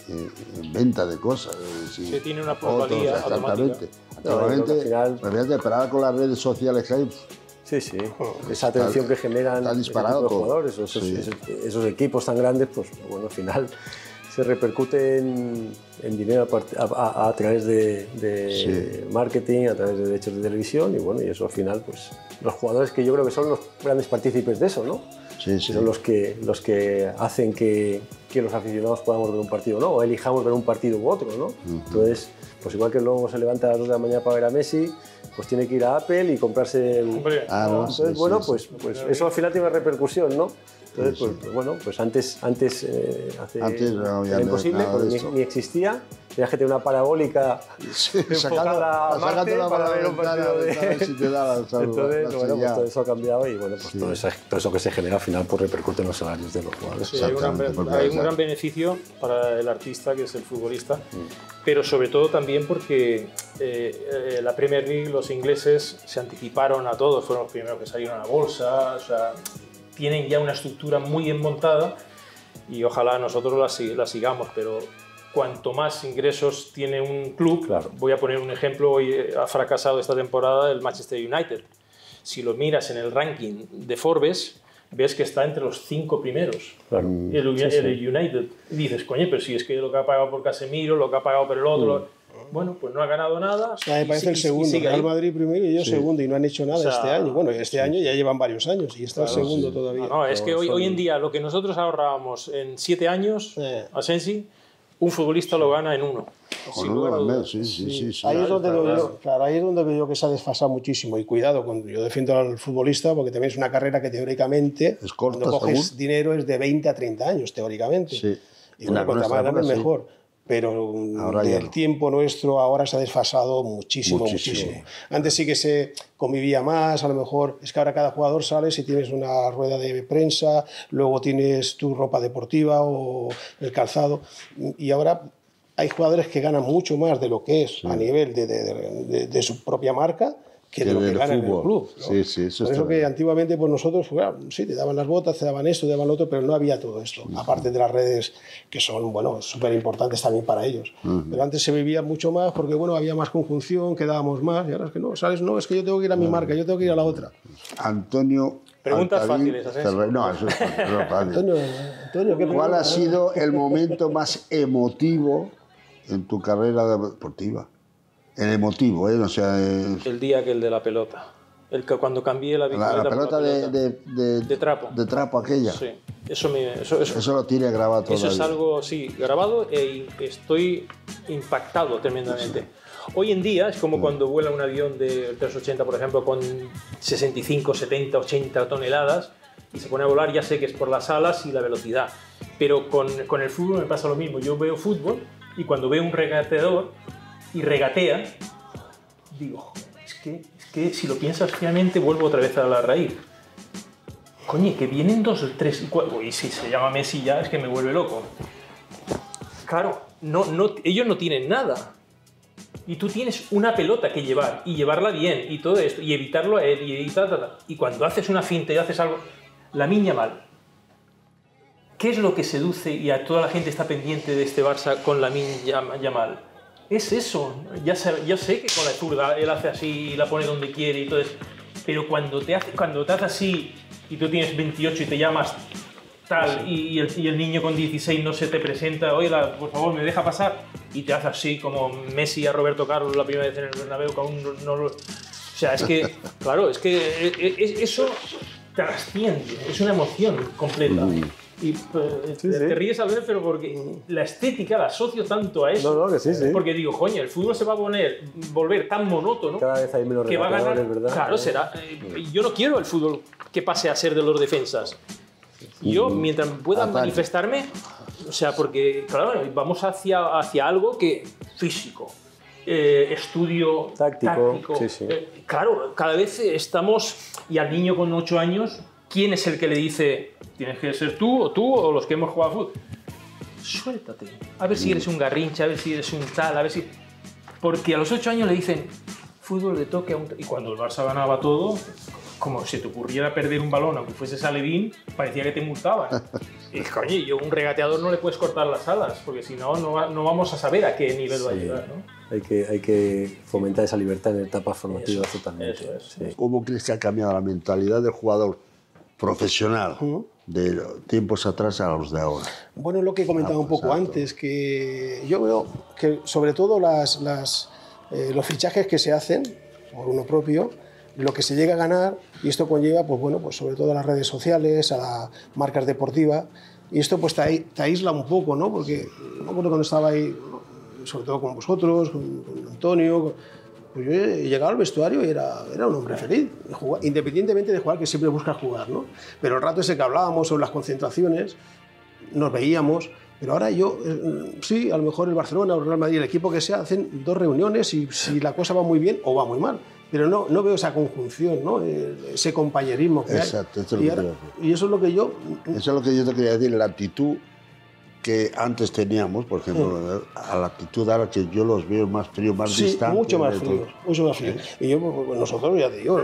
en, en venta de cosas. Decir, se tiene una plusvalía automática. Realmente, pero con las redes sociales que hay... Sí, sí. Esa atención que generan los jugadores, esos, sí. esos, esos equipos tan grandes, pues bueno, al final se repercute en, en dinero a, a, a, a través de, de sí. marketing, a través de derechos de televisión y bueno, y eso al final, pues los jugadores que yo creo que son los grandes partícipes de eso, ¿no? Sí, sí. Son los que, los que hacen que, que los aficionados podamos ver un partido, ¿no? O elijamos ver un partido u otro, ¿no? Uh-huh. Entonces, pues igual que luego se levanta a las dos de la mañana para ver a Messi, pues tiene que ir a Apple y comprarse el... Ah, no, entonces, sí, bueno, sí, pues, sí. pues eso al final tiene una repercusión, ¿no? Entonces, sí, sí. Pues, pues bueno, pues antes, antes, eh, hace, antes no, era imposible, ni, ni existía. Tenías que tener una parabólica sí, enfocada a Marte para ver un partido de... de... Si te daban, salvo, entonces, bueno, pues todo eso ha cambiado y bueno, pues sí. todo, eso, todo eso que se genera al final pues repercute en los salarios de los jugadores. Sí, hay un, gran, hay un gran beneficio para el artista, que es el futbolista, mm. pero sobre todo también porque eh, eh, la Premier League, los ingleses se anticiparon a todos, fueron los primeros que salieron a la bolsa, o sea, tienen ya una estructura muy bien montada y ojalá nosotros la, la sigamos, pero cuanto más ingresos tiene un club, claro. voy a poner un ejemplo, hoy ha fracasado esta temporada el Manchester United. Si lo miras en el ranking de Forbes, ves que está entre los cinco primeros. Claro. El, sí, el sí. United. Y dices, coño, pero si es que lo que ha pagado por Casemiro, lo que ha pagado por el otro... Mm. Bueno, pues no ha ganado nada. O sea, me parece y, el segundo, Real Madrid primero y yo sí. segundo, y no han hecho nada o sea, este año. Bueno, este sí. año ya llevan varios años y está claro, segundo sí. todavía. No, no es que hoy, hoy en día lo que nosotros ahorrábamos en siete años, eh. Asensi, un futbolista lo gana en uno. Con uno sí, sí, sí, sí. Ahí es donde veo yo, claro, ahí es donde veo yo que se ha desfasado muchísimo y cuidado, con, yo defiendo al futbolista porque también es una carrera que teóricamente es corta, cuando coges según. dinero es de veinte a treinta años teóricamente. Sí. Y una cosa más grande es mejor. Pero ahora del no. tiempo nuestro ahora se ha desfasado muchísimo, muchísimo, muchísimo. Antes sí que se convivía más, a lo mejor, es que ahora cada jugador sale si tienes una rueda de prensa, luego tienes tu ropa deportiva o el calzado, y ahora hay jugadores que ganan mucho más de lo que es sí. a nivel de, de, de, de su propia marca, que de lo que gana en el club, ¿no? Sí, sí, eso Por eso que bien. antiguamente pues nosotros, claro, sí, te daban las botas, te daban esto, te daban lo otro, pero no había todo esto, uh-huh. aparte de las redes que son, bueno, súper importantes también para ellos. Uh-huh. Pero antes se vivía mucho más porque, bueno, había más conjunción, quedábamos más, y ahora es que no, ¿sabes? No, es que yo tengo que ir a mi uh-huh. marca, yo tengo que ir a la otra. Antonio... Preguntas Antavín, fáciles, ¿sabes? No, eso es fácil. Eso es fácil. Antonio, Antonio, ¿qué ¿Cuál ha sido el momento más emotivo en tu carrera deportiva? El emotivo, ¿eh? O sea, es... El día que el de la pelota. El que cuando cambié la bicicleta. La, la pelota, por la pelota de, de, de, de trapo. De trapo aquella. Sí. Eso, me, eso, eso, eso lo tiene grabado todo. Eso es algo, sí, grabado e estoy impactado tremendamente. Sí. Hoy en día es como sí. cuando vuela un avión del tres ochenta, por ejemplo, con sesenta y cinco, setenta, ochenta toneladas y se pone a volar, ya sé que es por las alas y la velocidad. Pero con, con el fútbol me pasa lo mismo. Yo veo fútbol y cuando veo un regateador y regatea, digo, es que, es que si lo piensas fríamente vuelvo otra vez a la raíz. Coño, que vienen dos o tres y cuatro, y si se llama Messi ya es que me vuelve loco. Claro, no, no, ellos no tienen nada. Y tú tienes una pelota que llevar, y llevarla bien, y todo esto, y evitarlo a él, y, y tal, tal, tal. Y cuando haces una finta y haces algo, la miña mal. ¿Qué es lo que seduce y a toda la gente está pendiente de este Barça con la miña mal? Es eso, ya sé, ya sé que con la zurda él hace así y la pone donde quiere y todo eso, pero cuando te hace, cuando te hace así y tú tienes veintiocho y te llamas tal sí. y, y, el, y el niño con dieciséis no se te presenta, oye, la, por favor, me deja pasar, y te hace así como Messi a Roberto Carlos la primera vez en el Bernabéu, que aún no, no lo... O sea, es que, claro, es que es, es, eso trasciende, es una emoción completa. Mm. Y pues, sí, te, sí. te ríes a ver, pero porque la estética la asocio tanto a eso. No, no, que sí, sí. Porque digo, coño, el fútbol se va a poner, volver tan monótono. Cada vez hay menos que va a ganar. ¿Verdad? Claro, será. Eh, yo no quiero el fútbol que pase a ser de los defensas. Yo, mientras pueda Ataque. manifestarme, o sea, porque, claro, vamos hacia, hacia algo que físico, eh, estudio táctico. táctico. Sí, sí. Eh, claro, cada vez estamos... Y al niño con ocho años, ¿quién es el que le dice tienes que ser tú o tú o los que hemos jugado a fútbol? Suéltate, a ver si eres un garrincha, a ver si eres un tal, a ver si... Porque a los ocho años le dicen fútbol de toque a un... Y cuando el Barça ganaba todo, como si te ocurriera perder un balón, aunque fueses a Levín, parecía que te multaban. Y coño, yo un regateador no le puedes cortar las alas, porque si no, no, no vamos a saber a qué nivel sí. va a llegar, ¿no? Hay que, hay que fomentar esa libertad en etapas formativas totalmente. Eso es. Sí. ¿Cómo crees que ha cambiado la mentalidad del jugador profesional de tiempos atrás a los de ahora? Bueno, lo que comentaba ah, un poco exacto. antes, que yo veo que sobre todo las, las, eh, los fichajes que se hacen por uno propio, lo que se llega a ganar, y esto conlleva pues bueno, pues sobre todo a las redes sociales, a las marcas deportivas, y esto pues te, te aísla un poco, ¿no? Porque no recuerdo cuando estaba ahí, sobre todo con vosotros, con, con Antonio, con, pues yo he llegado al vestuario y era, era un hombre feliz, jugar, independientemente de jugar, que siempre busca jugar, ¿no? Pero el rato ese que hablábamos sobre las concentraciones, nos veíamos, pero ahora yo, sí, a lo mejor el Barcelona o el Real Madrid, el equipo que sea, hacen dos reuniones y si la cosa va muy bien o va muy mal. Pero no, no veo esa conjunción, ¿no? Ese compañerismo que Exacto, hay. Exacto, es lo que Y eso es lo que yo... Eso es lo que yo te quería decir, la actitud que antes teníamos, por ejemplo, sí. a la actitud ahora que yo los veo más fríos, más sí, distantes. mucho más fríos, mucho más fríos. Y yo, pues, nosotros, ya te digo,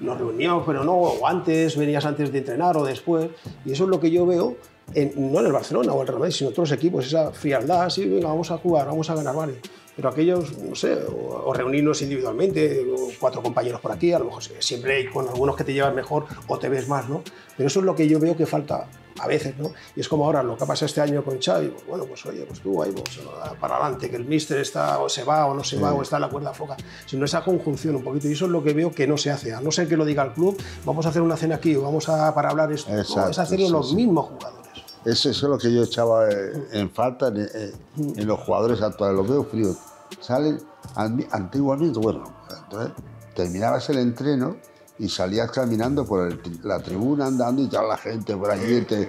nos reuníamos, pero no o antes, venías antes de entrenar o después. Y eso es lo que yo veo, en, no en el Barcelona o el Real Madrid, sino en otros equipos, esa frialdad, sí, venga, vamos a jugar, vamos a ganar, vale. Pero aquellos, no sé, o reunirnos individualmente, cuatro compañeros por aquí, a lo mejor siempre hay con algunos que te llevas mejor o te ves más, ¿no? Pero eso es lo que yo veo que falta a veces, ¿no? Y es como ahora lo que ha pasado este año con Xavi, bueno, pues oye, pues tú ahí, pues, para adelante, que el míster está o se va o no se va sí. o está en la cuerda floja, sino esa conjunción un poquito. Y eso es lo que veo que no se hace, a no ser que lo diga el club, vamos a hacer una cena aquí o vamos a para hablar esto, Exacto, no, es hacerlo sí, los sí. mismos jugadores. Eso es lo que yo echaba en falta en, en, en los jugadores actuales, los veo fríos. Salen antiguamente, bueno, entonces terminabas el entreno y salías caminando por el, la tribuna andando y ya la gente por allí te,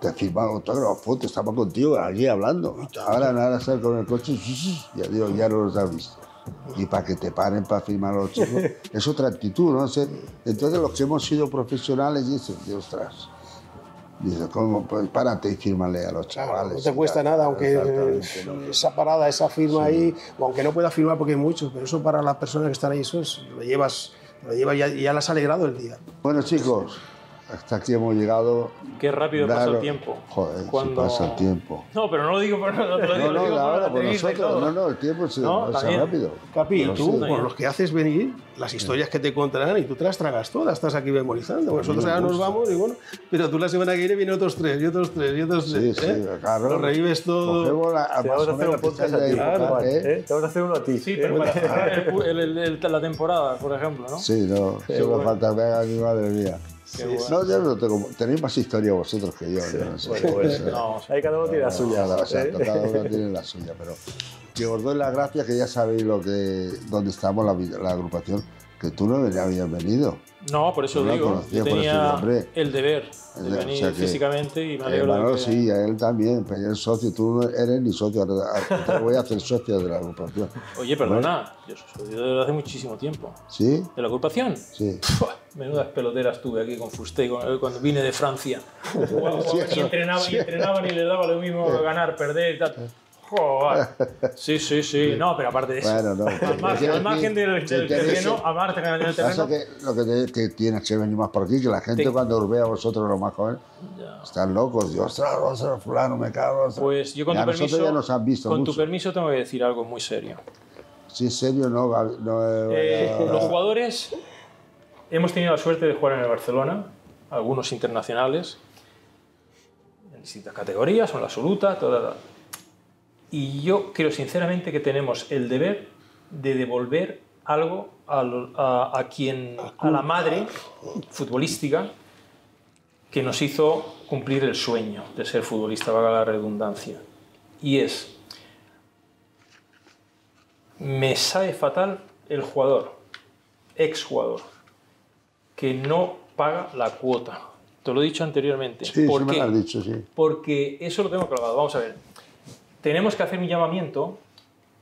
te firmaba autógrafos, fotos, estaba contigo allí hablando. Ahora nada, sal con el coche y adiós, ya no los has visto. Y para que te paren para firmar a los chicos, es otra actitud, ¿no? Entonces los que hemos sido profesionales dicen, ostras. Dice, ¿cómo? Pues párate y fírmale a los chavales. No te cuesta nada, aunque esa parada, esa firma ahí, o aunque no puedas firmar porque hay muchos, pero eso para las personas que están ahí, eso es, lo llevas, lo llevas ya, ya las has alegrado el día. Bueno, chicos, hasta aquí hemos llegado. Qué rápido pasa el tiempo. Joder, cuando pasa el tiempo. No, pero no lo digo por nosotros. No, no, ahora por nosotros. No, no, el tiempo se pasa rápido. Capi, y tú, por los que haces venir, las historias que te contarán y tú te las tragas todas, estás aquí memorizando. Nosotros ahora nos vamos y bueno, pero tú la semana que viene vienen otros tres, y otros tres, y otros tres. Sí, sí, claro. Lo revives todo. Te vas a hacer un podcast a ti. Te vas a hacer uno a ti. Sí, pero la temporada, por ejemplo, ¿no? Sí, no, solo falta que haga mi madre mía. Sí, bueno. No, yo no tengo, tenéis más historia vosotros que yo. Sí, no sé. Bueno, pues, no, ahí cada uno tiene la suya. No, exacto, ¿eh? Cada uno tiene la suya, pero que os doy las gracias, que ya sabéis lo que, dónde estamos, la, la agrupación, que tú no habías venido. No, por eso no digo, conocía, yo tenía por eso el deber de el, venir o sea que, físicamente y me alegro eh, bueno, sí, a él también, pero él es socio, tú no eres ni socio, te voy a hacer socio de la agrupación. Oye, perdona, ¿no? Yo soy socio desde hace muchísimo tiempo. ¿Sí? ¿De la agrupación? Sí. Pua, menudas peloteras tuve aquí con Fusté cuando vine de Francia. Wow, sí, y entrenaban sí. y entrenaban y les daba lo mismo ganar, perder y tal. Joder. Sí, sí, sí. No, pero aparte de eso. Bueno, no. Al margen, al margen del, del te terreno, a margen del terreno. Que lo que, te, que tienes que venir más por aquí, que la gente te... cuando os vea a vosotros los más jóvenes, ya. están locos. Dios, ostras, ostras, fulano, me cago. Ostras. Pues yo con, tu permiso, ya nos han visto con tu permiso tengo que decir algo muy serio. Sí, serio, no. no eh, eh, los jugadores hemos tenido la suerte de jugar en el Barcelona, algunos internacionales, en distintas categorías, son la absoluta, toda la... Y yo creo sinceramente que tenemos el deber de devolver algo a, a, a quien, a la madre futbolística que nos hizo cumplir el sueño de ser futbolista, valga la redundancia. Y es, me sabe fatal el jugador, exjugador, que no paga la cuota. Te lo he dicho anteriormente. Sí, ¿Por sí qué? Me lo has dicho, sí. Porque eso lo tengo clavado. Vamos a ver. Tenemos que hacer un llamamiento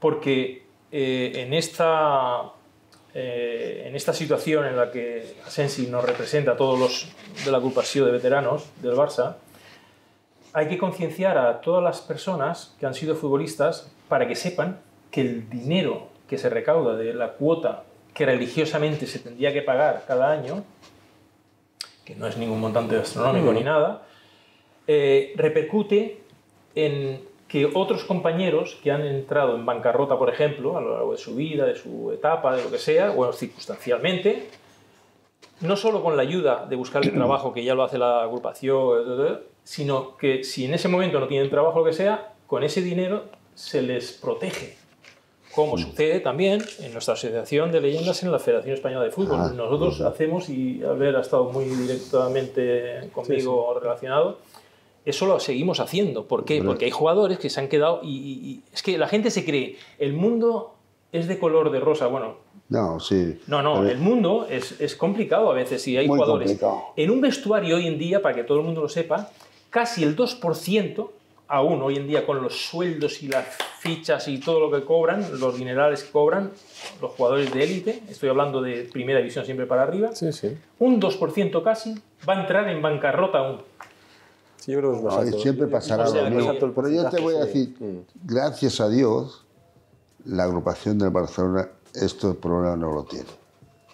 porque eh, en, esta, eh, en esta situación en la que Asensi nos representa a todos los de la agrupación de veteranos del Barça, hay que concienciar a todas las personas que han sido futbolistas para que sepan que el dinero que se recauda de la cuota que religiosamente se tendría que pagar cada año, que no es ningún montante astronómico ni nada, eh, repercute en que otros compañeros que han entrado en bancarrota, por ejemplo, a lo largo de su vida, de su etapa, de lo que sea, bueno, circunstancialmente, no solo con la ayuda de buscar el trabajo, que ya lo hace la agrupación, sino que si en ese momento no tienen trabajo, lo que sea, con ese dinero se les protege. Como sucede también en nuestra asociación de leyendas en la Federación Española de Fútbol. Ah, Nosotros sí. hacemos, y Albert ha estado muy directamente conmigo sí, sí. relacionado, eso lo seguimos haciendo. ¿Por qué? Bueno. Porque hay jugadores que se han quedado... Y, y, y es que la gente se cree, el mundo es de color de rosa. Bueno, no, sí. no, no el mundo es, es complicado a veces y hay muy jugadores. Complicado. En un vestuario hoy en día, para que todo el mundo lo sepa, casi el dos por ciento... aún hoy en día, con los sueldos y las fichas y todo lo que cobran, los dinerales que cobran los jugadores de élite, estoy hablando de primera división siempre para arriba, sí, sí. un dos por ciento casi va a entrar en bancarrota aún. Sí, yo creo que no, es siempre pasará, o sea, lo mismo. Pero yo te voy a decir, gracias a Dios, la agrupación del Barcelona estos problemas no lo tiene.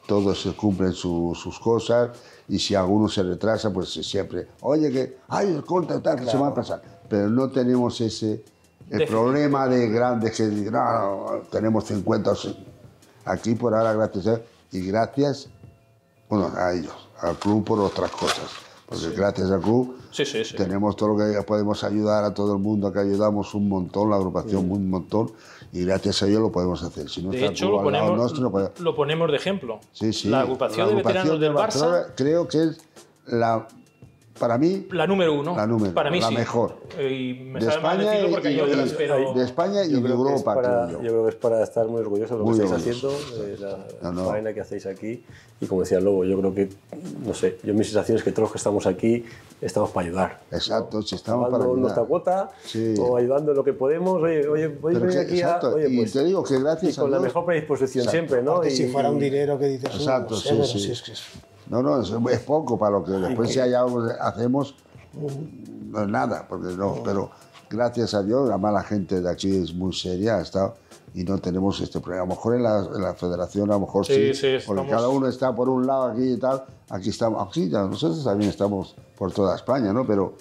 Todos se cumplen su, sus cosas, y si alguno se retrasa, pues siempre, oye, que hay corta, tal, que claro. se va a pasar. Pero no tenemos ese el problema de grandes que no, no, tenemos cincuenta o sesenta. Aquí por ahora, gracias a, y gracias bueno, a ellos, al club por otras cosas. Porque sí. gracias al club sí, sí, sí. tenemos todo lo que podemos ayudar a todo el mundo, que ayudamos un montón, la agrupación sí. un montón, y gracias a ellos lo podemos hacer. Si no de está hecho, club, lo, ponemos, nuestro, lo, podemos... lo ponemos de ejemplo. Sí, sí. La agrupación, la agrupación de veteranos del Barça creo que es la... Para mí, la número uno. La número, para mí, la sí. mejor. Y me de, España y, y, yo y, espero... de España y yo de Europa. Para, yo. yo creo que es para estar muy orgulloso de lo muy que estáis haciendo, de la no, no. faena que hacéis aquí. Y como decía Lobo, yo creo que, no sé, yo mi sensación es que todos los que estamos aquí estamos para ayudar. Exacto, si estamos para ayudar. Nuestra cuota sí. o ayudando en lo que podemos. Oye, oye, podéis venir aquí a. Oye, y pues, te digo que gracias. Y con a la Dios. mejor predisposición exacto. siempre, ¿no? Y si fuera un dinero que dices. Exacto, sí, sí. No, no, es, es poco para lo que después si hay algo que hacemos, no es nada, porque no, pero gracias a Dios, además la gente de aquí es muy seria, está, y no tenemos este problema. A lo mejor en la, en la federación, a lo mejor sí, sí, sí porque estamos... cada uno está por un lado aquí y tal, aquí estamos, aquí ya, nosotros también estamos por toda España, ¿no? Pero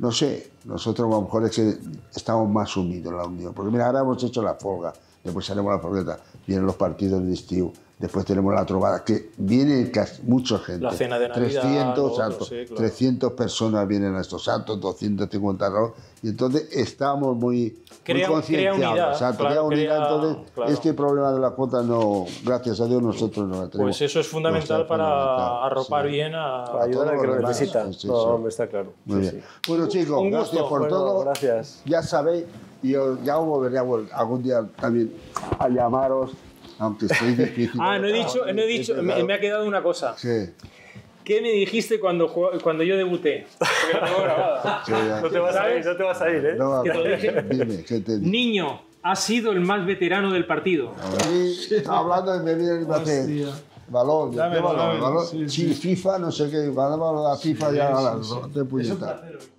no sé, nosotros a lo mejor es que estamos más unidos en la unión, porque mira, ahora hemos hecho la folga, después haremos la folgueta, vienen los partidos de distrito. Después tenemos la trovada, que viene mucha gente. La cena de Navidad, trescientos, otro, santos, sí, claro. trescientas personas vienen a estos santos, doscientos cincuenta rojos. Y entonces estamos muy, muy concienciados. Crea, claro, crea unidad. Entonces, claro. este problema de la cuota, no, gracias a Dios, nosotros no la tenemos. Pues eso es fundamental para fundamental, arropar sí. bien a, a ayudar a que lo necesita. Sí, no, sí. está claro. Muy sí, bien. Sí. Bueno, chicos, un gracias gusto. por bueno, todo. Gracias. Ya sabéis, y os, ya os volveré a volver, algún día también a llamaros. Aunque estoy difícil. Ah, no he dicho, no he dicho me, me ha quedado una cosa. Sí. ¿Qué me dijiste cuando, cuando yo debuté? Porque la tengo grabada. Sí, no, te vas a ir, no te vas a ir, ¿eh? No, ¿Qué te dije? Dime, ¿qué te dije? Niño, has sido el más veterano del partido. Sí, estaba hablando y me viene el bate. Valor, dame valor. valor. Sí, sí. Sí, FIFA, no sé qué. Valor, la FIFA sí, ya. Sí, sí. Te puñetas.